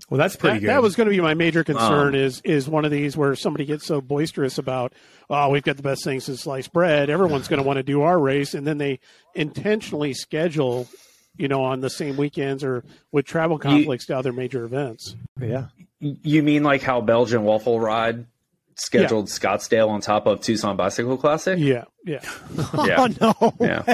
Well, that's pretty good. That was going to be my major concern is one of these where somebody gets so boisterous about, oh, we've got the best thing since sliced bread. Everyone's going to want to do our race. And then they intentionally schedule, you know, on the same weekends or with travel conflicts to other major events. Yeah. You mean like how Belgian Waffle Ride scheduled Scottsdale on top of Tucson Bicycle Classic? Yeah. Yeah. Oh, no. Yeah.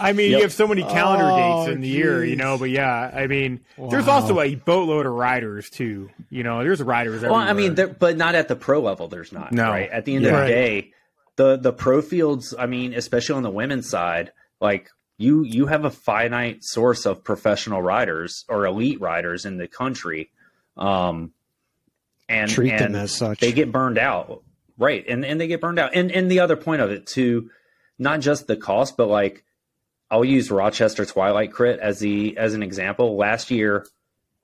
I mean, you have so many calendar dates in the year, you know, but yeah, I mean, there's also a boatload of riders, too. You know, there's riders everywhere. Well, I mean, but not at the pro level, there's not, right? At the end of the day, the pro fields, I mean, especially on the women's side, like, you have a finite source of professional riders or elite riders in the country, and treat them as such. They get burned out, right? And they get burned out. And the other point of it, too, not just the cost, but, like, I'll use Rochester Twilight Crit as an example. Last year,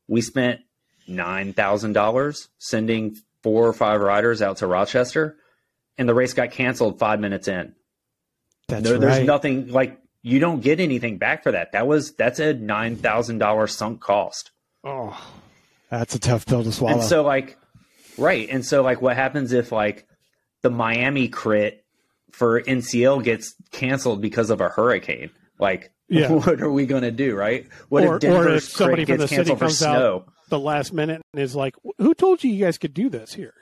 we spent $9,000 sending 4 or 5 riders out to Rochester, and the race got canceled 5 minutes in. That's right. There's nothing like you don't get anything back for that. That's a $9,000 sunk cost. Oh, that's a tough pill to swallow. And so, like, right, and so like, what happens if like the Miami Crit for NCL gets canceled because of a hurricane? Like, what are we going to do, right? What if Denver's Crit gets canceled for snow? The last minute and is like, who told you guys could do this here?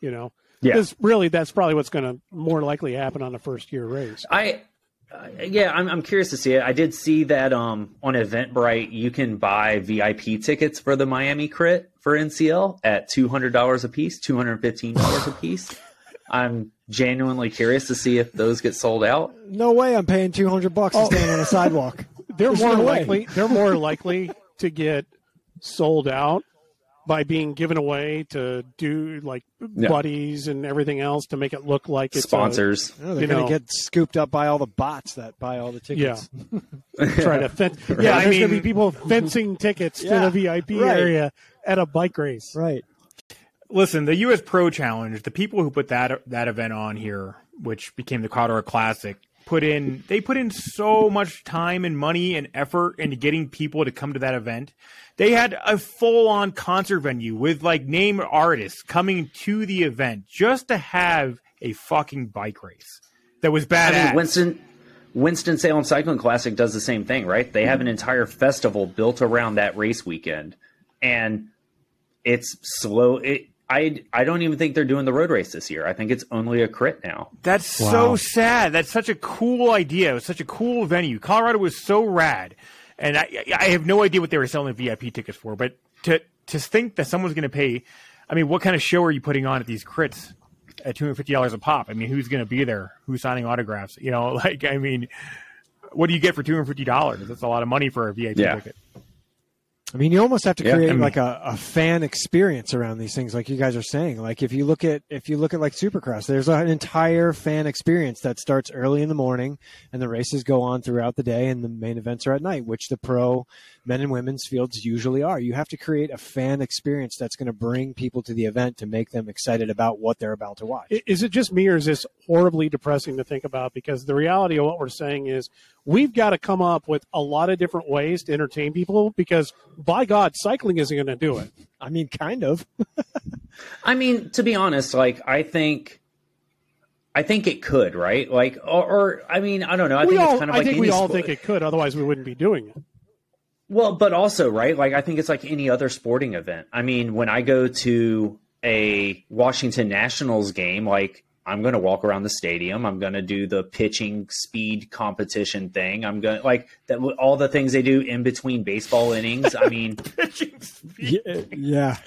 You know? Yeah. Because really, that's probably what's going to more likely happen on a first-year race. I'm curious to see it. I did see that on Eventbrite, you can buy VIP tickets for the Miami Crit for NCL at $200 a piece, $215 a piece. I'm genuinely curious to see if those get sold out. No way I'm paying $200 to stand on a sidewalk. They're more likely to get sold out by being given away to do like buddies and everything else to make it look like it's sponsors. They're going to get scooped up by all the bots that buy all the tickets. Yeah. Try to fence. Right. Yeah, there's going to be people fencing tickets to the VIP area at a bike race. Right. Listen, the U.S. Pro Challenge, the people who put that event on here, which became the Colorado Classic, put in so much time and money and effort into getting people to come to that event. They had a full-on concert venue with, like, named artists coming to the event just to have a fucking bike race that was badass. I mean, Winston-Salem Cycling Classic does the same thing, right? They have an entire festival built around that race weekend, and it's slow. I don't even think they're doing the road race this year. I think it's only a crit now. That's so sad. That's such a cool idea. It was such a cool venue. Colorado was so rad. And I have no idea what they were selling VIP tickets for. But to think that someone's going to pay, I mean, what kind of show are you putting on at these crits at $250 a pop? I mean, who's going to be there? Who's signing autographs? You know, like, I mean, what do you get for $250? That's a lot of money for a VIP ticket. I mean, you almost have to create like a fan experience around these things, like you guys are saying. Like if you look at like Supercross, there's an entire fan experience that starts early in the morning, and the races go on throughout the day, and the main events are at night, which the pro men and women's fields usually are. You have to create a fan experience that's going to bring people to the event to make them excited about what they're about to watch. Is it just me, or is this horribly depressing to think about? Because the reality of what we're saying is we've got to come up with a lot of different ways to entertain people, because by God, cycling isn't going to do it. I mean, kind of. I mean, to be honest, like I think it could, right? Like, or I mean, I don't know. I think it could. Otherwise, we wouldn't be doing it. Well, but also, right? Like, I think it's like any other sporting event. I mean, when I go to a Washington Nationals game, like, I'm going to walk around the stadium. I'm going to do the pitching speed competition thing. I'm going to like that. All the things they do in between baseball innings. I mean, like,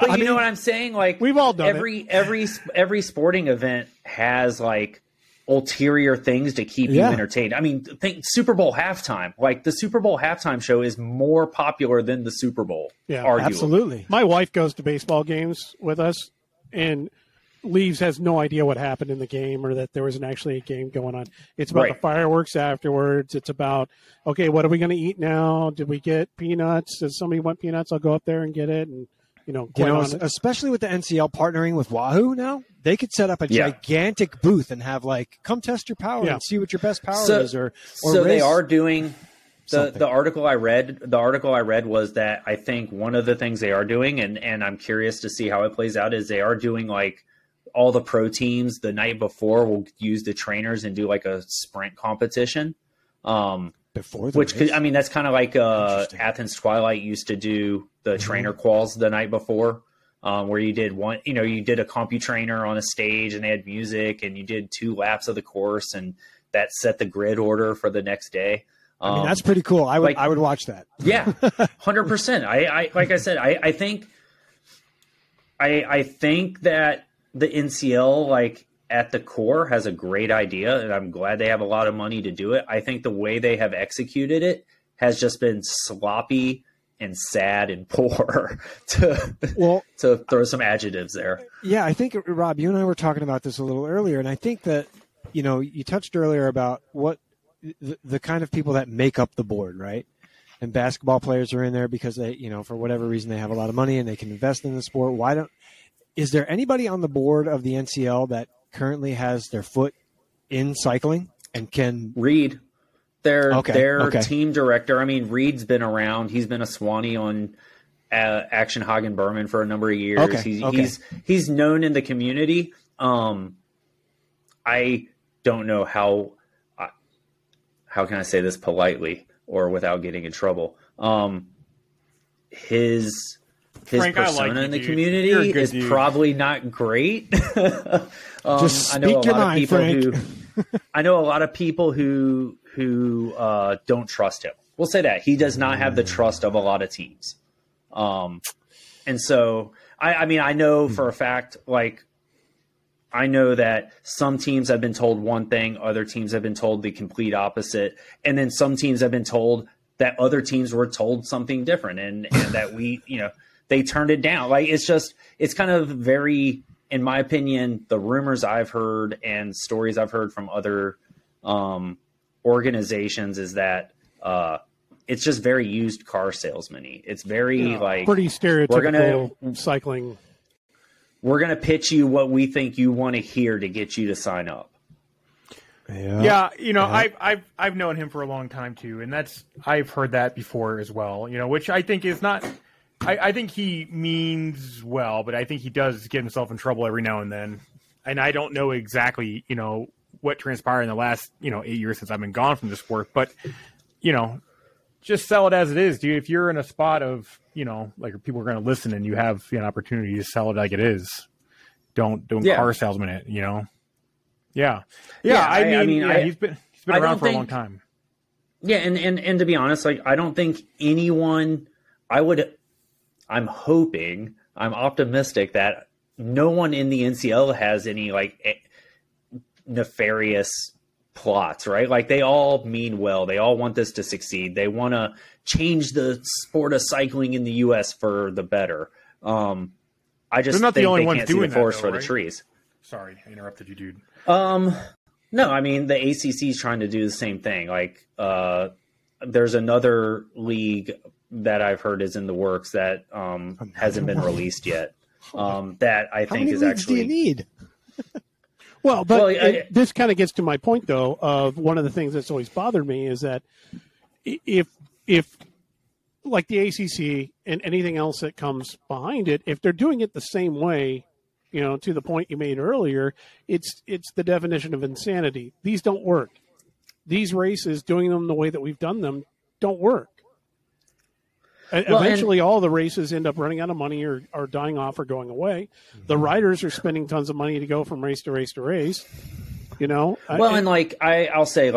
but you know what I'm saying? Like, we've all done every sporting event has like ulterior things to keep you entertained. I mean, think Super Bowl halftime. Like, the Super Bowl halftime show is more popular than the Super Bowl. Yeah, arguably. Absolutely. My wife goes to baseball games with us and leaves, has no idea what happened in the game or that there wasn't actually a game going on. It's about the fireworks afterwards. It's about, okay, what are we going to eat now? Did we get peanuts? Does somebody want peanuts? I'll go up there and get it. And, you know, especially with the NCL partnering with Wahoo now, they could set up a gigantic booth and have, like, come test your power and see what your best power is. Or so race. They are doing – The article I read was that I think one of the things they are doing, and I'm curious to see how it plays out, is they are doing like all the pro teams the night before will use the trainers and do like a sprint competition. That's kind of like Athens Twilight used to do the trainer quals the night before, where you did one, you did a CompuTrainer on a stage and they had music and you did 2 laps of the course and that set the grid order for the next day. I mean, that's pretty cool. I would watch that. Yeah, 100%. I think that the NCL, like at the core, has a great idea, and I'm glad they have a lot of money to do it. I think the way they have executed it has just been sloppy and sad and poor to throw some adjectives there. Yeah, I think, Rob, you and I were talking about this a little earlier, and I think that, you touched earlier about what the kind of people that make up the board, right? And basketball players are in there because they, for whatever reason, they have a lot of money and they can invest in the sport. Is there anybody on the board of the NCL that currently has their foot in cycling and can read their team director? I mean, Reed's been around. He's been a Swanee on Action Hagen-Berman for a number of years. Okay. He's known in the community. I don't know how can I say this politely or without getting in trouble? His Frank, persona in the community is probably not great. Just speak your mind, Frank. I know a lot of people who don't trust him. We'll say that he does not have the trust of a lot of teams. And so, I know for a fact, I know that some teams have been told one thing, other teams have been told the complete opposite, and then some teams have been told that other teams were told something different, and that they turned it down. It's kind of very, in my opinion, the rumors I've heard and stories I've heard from other organizations is that it's just very used car salesman-y. It's very pretty stereotypical cycling. We're going to pitch you what we think you want to hear to get you to sign up. Yeah. I've known him for a long time too. And I've heard that before as well, which I think is not, I think he means well, but I think he does get himself in trouble every now and then. And I don't know exactly, what transpired in the last, 8 years since I've been gone from the sport, but just sell it as it is, dude. If you're in a spot of, people are going to listen and you have an opportunity to sell it like it is, don't car salesman it, Yeah. He's been around for a long time. Yeah. And to be honest, I don't think anyone, I'm hoping, I'm optimistic that no one in the NCL has any nefarious plots, right? They all mean well. They all want this to succeed. They want to change the sport of cycling in the U.S. for the better. I just think they can't see the forest for the trees. Sorry, I interrupted you, dude. No, I mean, the ACC is trying to do the same thing. There's another league that I've heard is in the works that hasn't been released yet. That I think is actually. How many leagues do you need? This kind of gets to my point, though, of one of the things that's always bothered me is that if like the ACC and anything else that comes behind it, if they're doing it the same way, to the point you made earlier, it's the definition of insanity. These don't work. These races, doing them the way that we've done them, don't work. Eventually, all the races end up running out of money or are dying off or going away. The riders are spending tons of money to go from race to race to race. I'll say,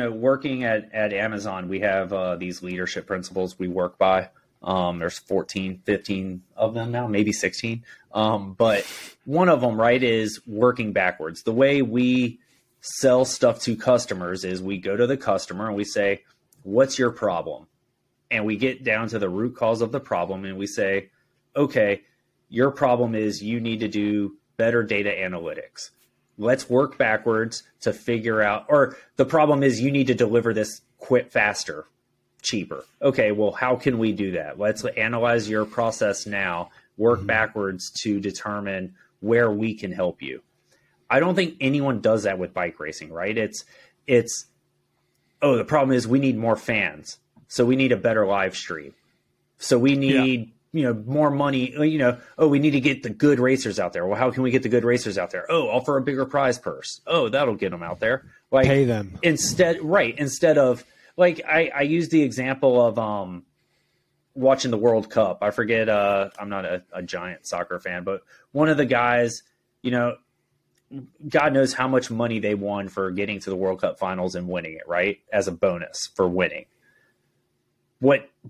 working at Amazon, we have these leadership principles we work by. There's 14, 15 of them now, maybe 16. But one of them, right, is working backwards. The way we sell stuff to customers is we go to the customer and we say, what's your problem? And we get down to the root cause of the problem and we say, okay, your problem is you need to do better data analytics. Let's work backwards to figure out, or the problem is you need to deliver this quick, faster, cheaper. Okay, well, how can we do that? Let's analyze your process now, work backwards to determine where we can help you. I don't think anyone does that with bike racing, right? It's the problem is we need more fans. So we need a better live stream. So we need, you know, more money. You know, oh, we need to get the good racers out there. Well, how can we get the good racers out there? Oh, offer a bigger prize purse. Oh, that'll get them out there. Like, pay them instead. Right. Instead of, like, I use the example of watching the World Cup. I forget. I'm not a giant soccer fan, but one of the guys, you know, God knows how much money they won for getting to the World Cup finals and winning it, right? As a bonus for winning.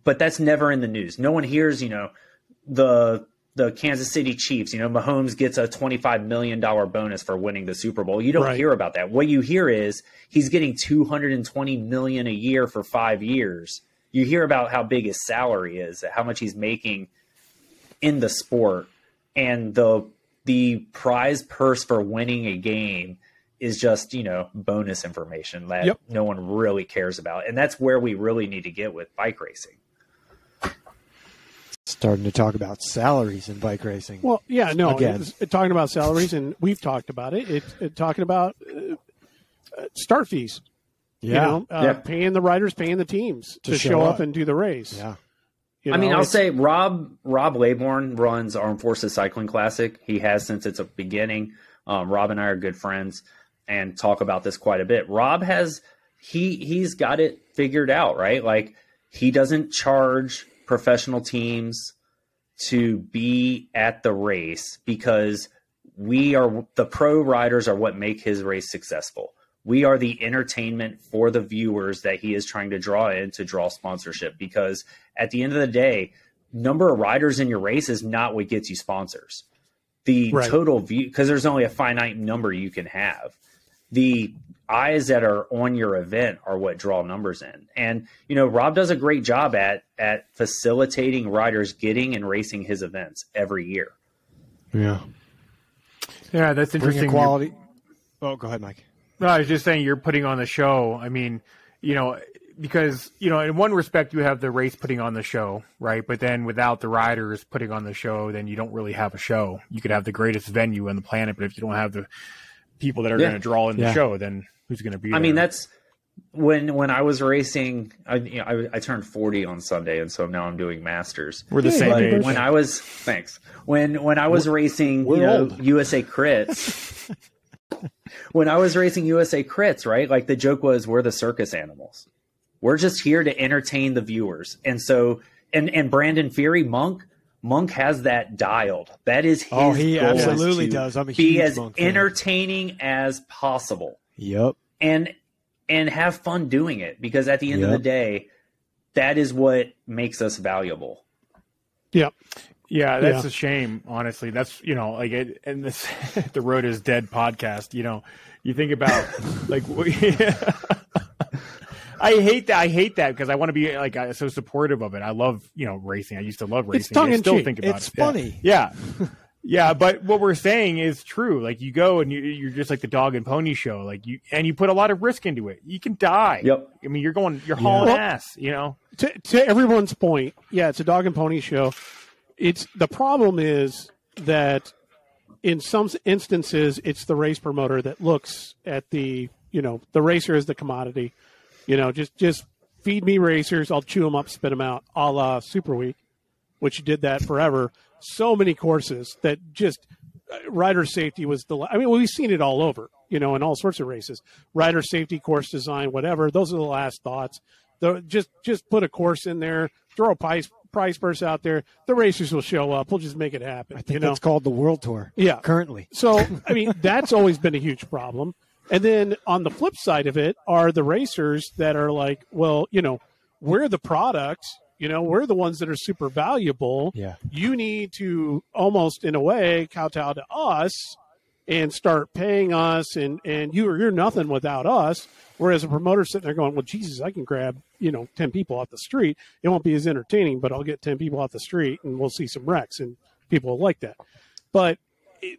But that's never in the news. No one hears, you know, the Kansas City Chiefs, you know, Mahomes gets a $25 million bonus for winning the Super Bowl. You don't hear about that. What you hear is he's getting $220 million a year for 5 years. You hear about how big his salary is, how much he's making in the sport, and the prize purse for winning a game is just, you know, bonus information that no one really cares about. And that's where we really need to get with bike racing. Starting to talk about salaries in bike racing. Well, yeah, no, talking about salaries, and we've talked about it. Talking about start fees. Yeah. You know, paying the riders, paying the teams to show up and do the race. Yeah. You know, I mean, I'll say Rob Laborn runs Armed Forces Cycling Classic. He has since its beginning. Rob and I are good friends and talk about this quite a bit. Rob has he's got it figured out, right? Like, he doesn't charge professional teams to be at the race because the pro riders are what make his race successful. We are the entertainment for the viewers that he is trying to draw in to draw sponsorship, because at the end of the day, number of riders in your race is not what gets you sponsors. The total view, because there's only a finite number you can have. The eyes that are on your event are what draw numbers in. And, you know, Rob does a great job at facilitating riders getting and racing his events every year. Yeah. Yeah, that's interesting. Quality. Oh, go ahead, Mike. No, I was just saying, you're putting on the show. I mean, you know, because, you know, in one respect, you have the race putting on the show, right? But then without the riders putting on the show, then you don't really have a show. You could have the greatest venue on the planet, but if you don't have the people that are going to draw in the show, then who's going to be there? I mean, that's when I was racing, I turned 40 on Sunday, and so now I'm doing masters. We're the same age. When I was, thanks. When I was racing, you know, USA Crits. When I was racing USA Crits, right? Like, the joke was, we're the circus animals. We're just here to entertain the viewers. And so, and Brandon Fury, Monk has that dialed. That is his goal. Oh, he absolutely does. I'm a huge Monk fan. Be as entertaining as possible. Yep. And have fun doing it, because at the end of the day, that is what makes us valuable. Yep. Yeah, that's a shame, honestly. That's, you know, like, and this the Road is Dead podcast, you know, you think about like, I hate that because I want to be like so supportive of it. I love, you know, racing. I used to love racing. It's tongue in cheek. I still think about it. It's funny. Yeah. Yeah, but what we're saying is true. Like, you go and you're just like the dog and pony show. Like, you put a lot of risk into it. You can die. Yep. I mean, you're hauling ass, you know. To everyone's point, yeah, it's a dog and pony show. It's the problem is that in some instances it's the race promoter that looks at the, you know, the racer as the commodity, you know, just feed me racers. I'll chew them up, spit them out, a la Super Week, which did that forever. So many courses that just rider safety was the, I mean, we've seen it all over, you know, in all sorts of races, rider safety, course design, whatever. Those are the last thoughts. Just put a course in there, throw a price purse out there, the racers will show up, we'll just make it happen. I think that's called the World Tour currently. So I mean, that's always been a huge problem. And then on the flip side of it are the racers that are like, well, you know, we're the product, you know, we're the ones that are super valuable. Yeah, you need to almost in a way kowtow to us and start paying us, and you're nothing without us. Whereas a promoter sitting there going, well, Jesus, I can grab, you know, 10 people off the street. It won't be as entertaining, but I'll get 10 people off the street and we'll see some wrecks, and people will like that. But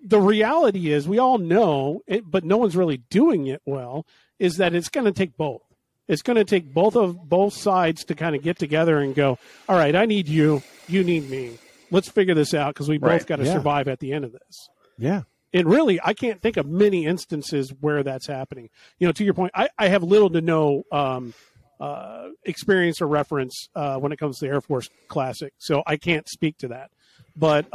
the reality is, we all know it, but no one's really doing it well, is that it's going to take both. It's going to take both sides to kind of get together and go, all right, I need you. You need me. Let's figure this out, because we both got to survive at the end of this. Yeah. And really, I can't think of many instances where that's happening. You know, to your point, I have little to no experience or reference when it comes to the Air Force Classic. So I can't speak to that. But,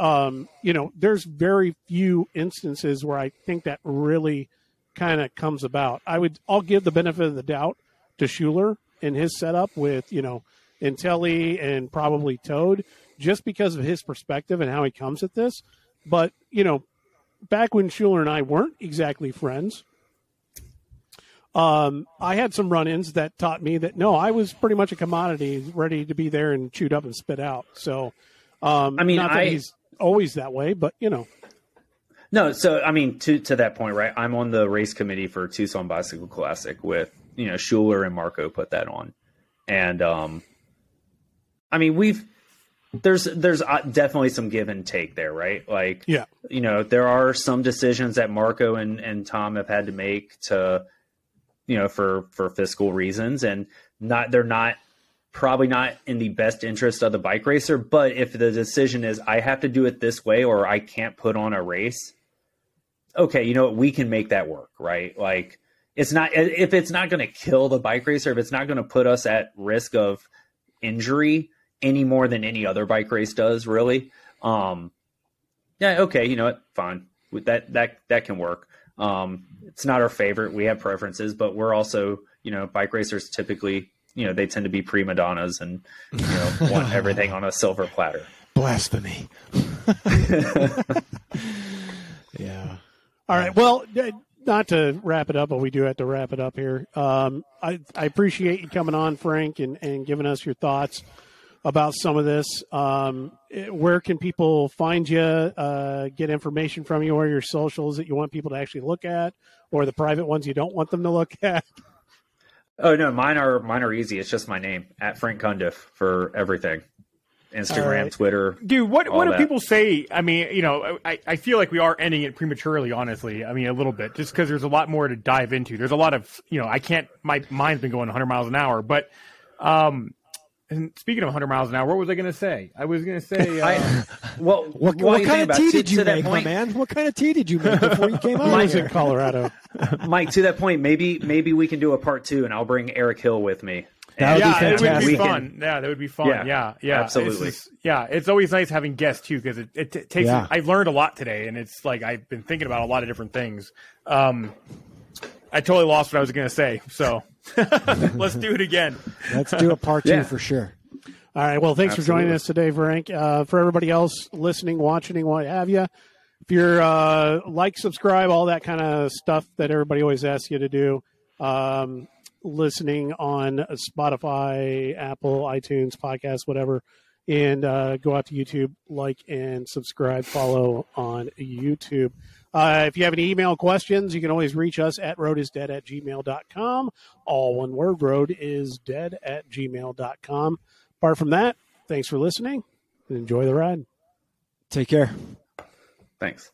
you know, there's very few instances where I think that really kind of comes about. I'll give the benefit of the doubt to Schuler and his setup with, you know, Intelli and probably Toad, just because of his perspective and how he comes at this. But, you know, back when Schuler and I weren't exactly friends, I had some run-ins that taught me that, no, I was pretty much a commodity ready to be there and chewed up and spit out. So, I mean, not that he's always that way, but, you know. No, so, I mean, to that point, right, I'm on the race committee for Tucson Bicycle Classic with, you know, Schuler and Marco put that on. And, I mean, there's definitely some give and take there, right? Like, yeah, you know, there are some decisions that Marco and Tom have had to make to, you know, for fiscal reasons, and they're probably not in the best interest of the bike racer. But if the decision is I have to do it this way or I can't put on a race, okay, you know what, we can make that work, right? Like, it's not, if it's not going to kill the bike racer, if it's not going to put us at risk of injury any more than any other bike race does, really. Yeah, okay, you know what, fine. That can work. It's not our favorite. We have preferences, but we're also, you know, bike racers typically, you know, they tend to be prima donnas and, you know, want everything on a silver platter. Blasphemy. Yeah. All right. Well, not to wrap it up, but we do have to wrap it up here. I appreciate you coming on, Frank, and giving us your thoughts about some of this. Where can people find you, get information from you, or your socials that you want people to actually look at, or the private ones you don't want them to look at? Oh, no, mine are easy. It's just my name, @Frank Cundiff, for everything. Instagram, right. Twitter. Dude, what do people say? I mean, you know, I feel like we are ending it prematurely, honestly. I mean, a little bit, just because there's a lot more to dive into. There's a lot of, you know, my mind's been going 100 miles an hour, but, and speaking of 100 miles an hour, what was I going to say? I was going to say, well, what kind of tea did you make, my man? What kind of tea did you make before you came on? I was in Colorado. Mike, to that point, maybe we can do a part two, and I'll bring Eric Hill with me. That would be fun. Yeah, that would be fun. Yeah, absolutely. It's always nice having guests too, because it takes. Yeah. I've learned a lot today, and it's like I've been thinking about a lot of different things. I totally lost what I was going to say, so. Let's do it again. Let's do a part two for sure. All right. Well, thanks for joining us today, Frank. For everybody else listening, watching, what have you, if you're like, subscribe, all that kind of stuff that everybody always asks you to do, listening on Spotify, Apple, iTunes, podcasts, whatever, and go out to YouTube, like and subscribe, follow on YouTube. If you have any email questions, you can always reach us at roadisdead@gmail.com. All one word, roadisdead@gmail.com. Apart from that, thanks for listening and enjoy the ride. Take care. Thanks.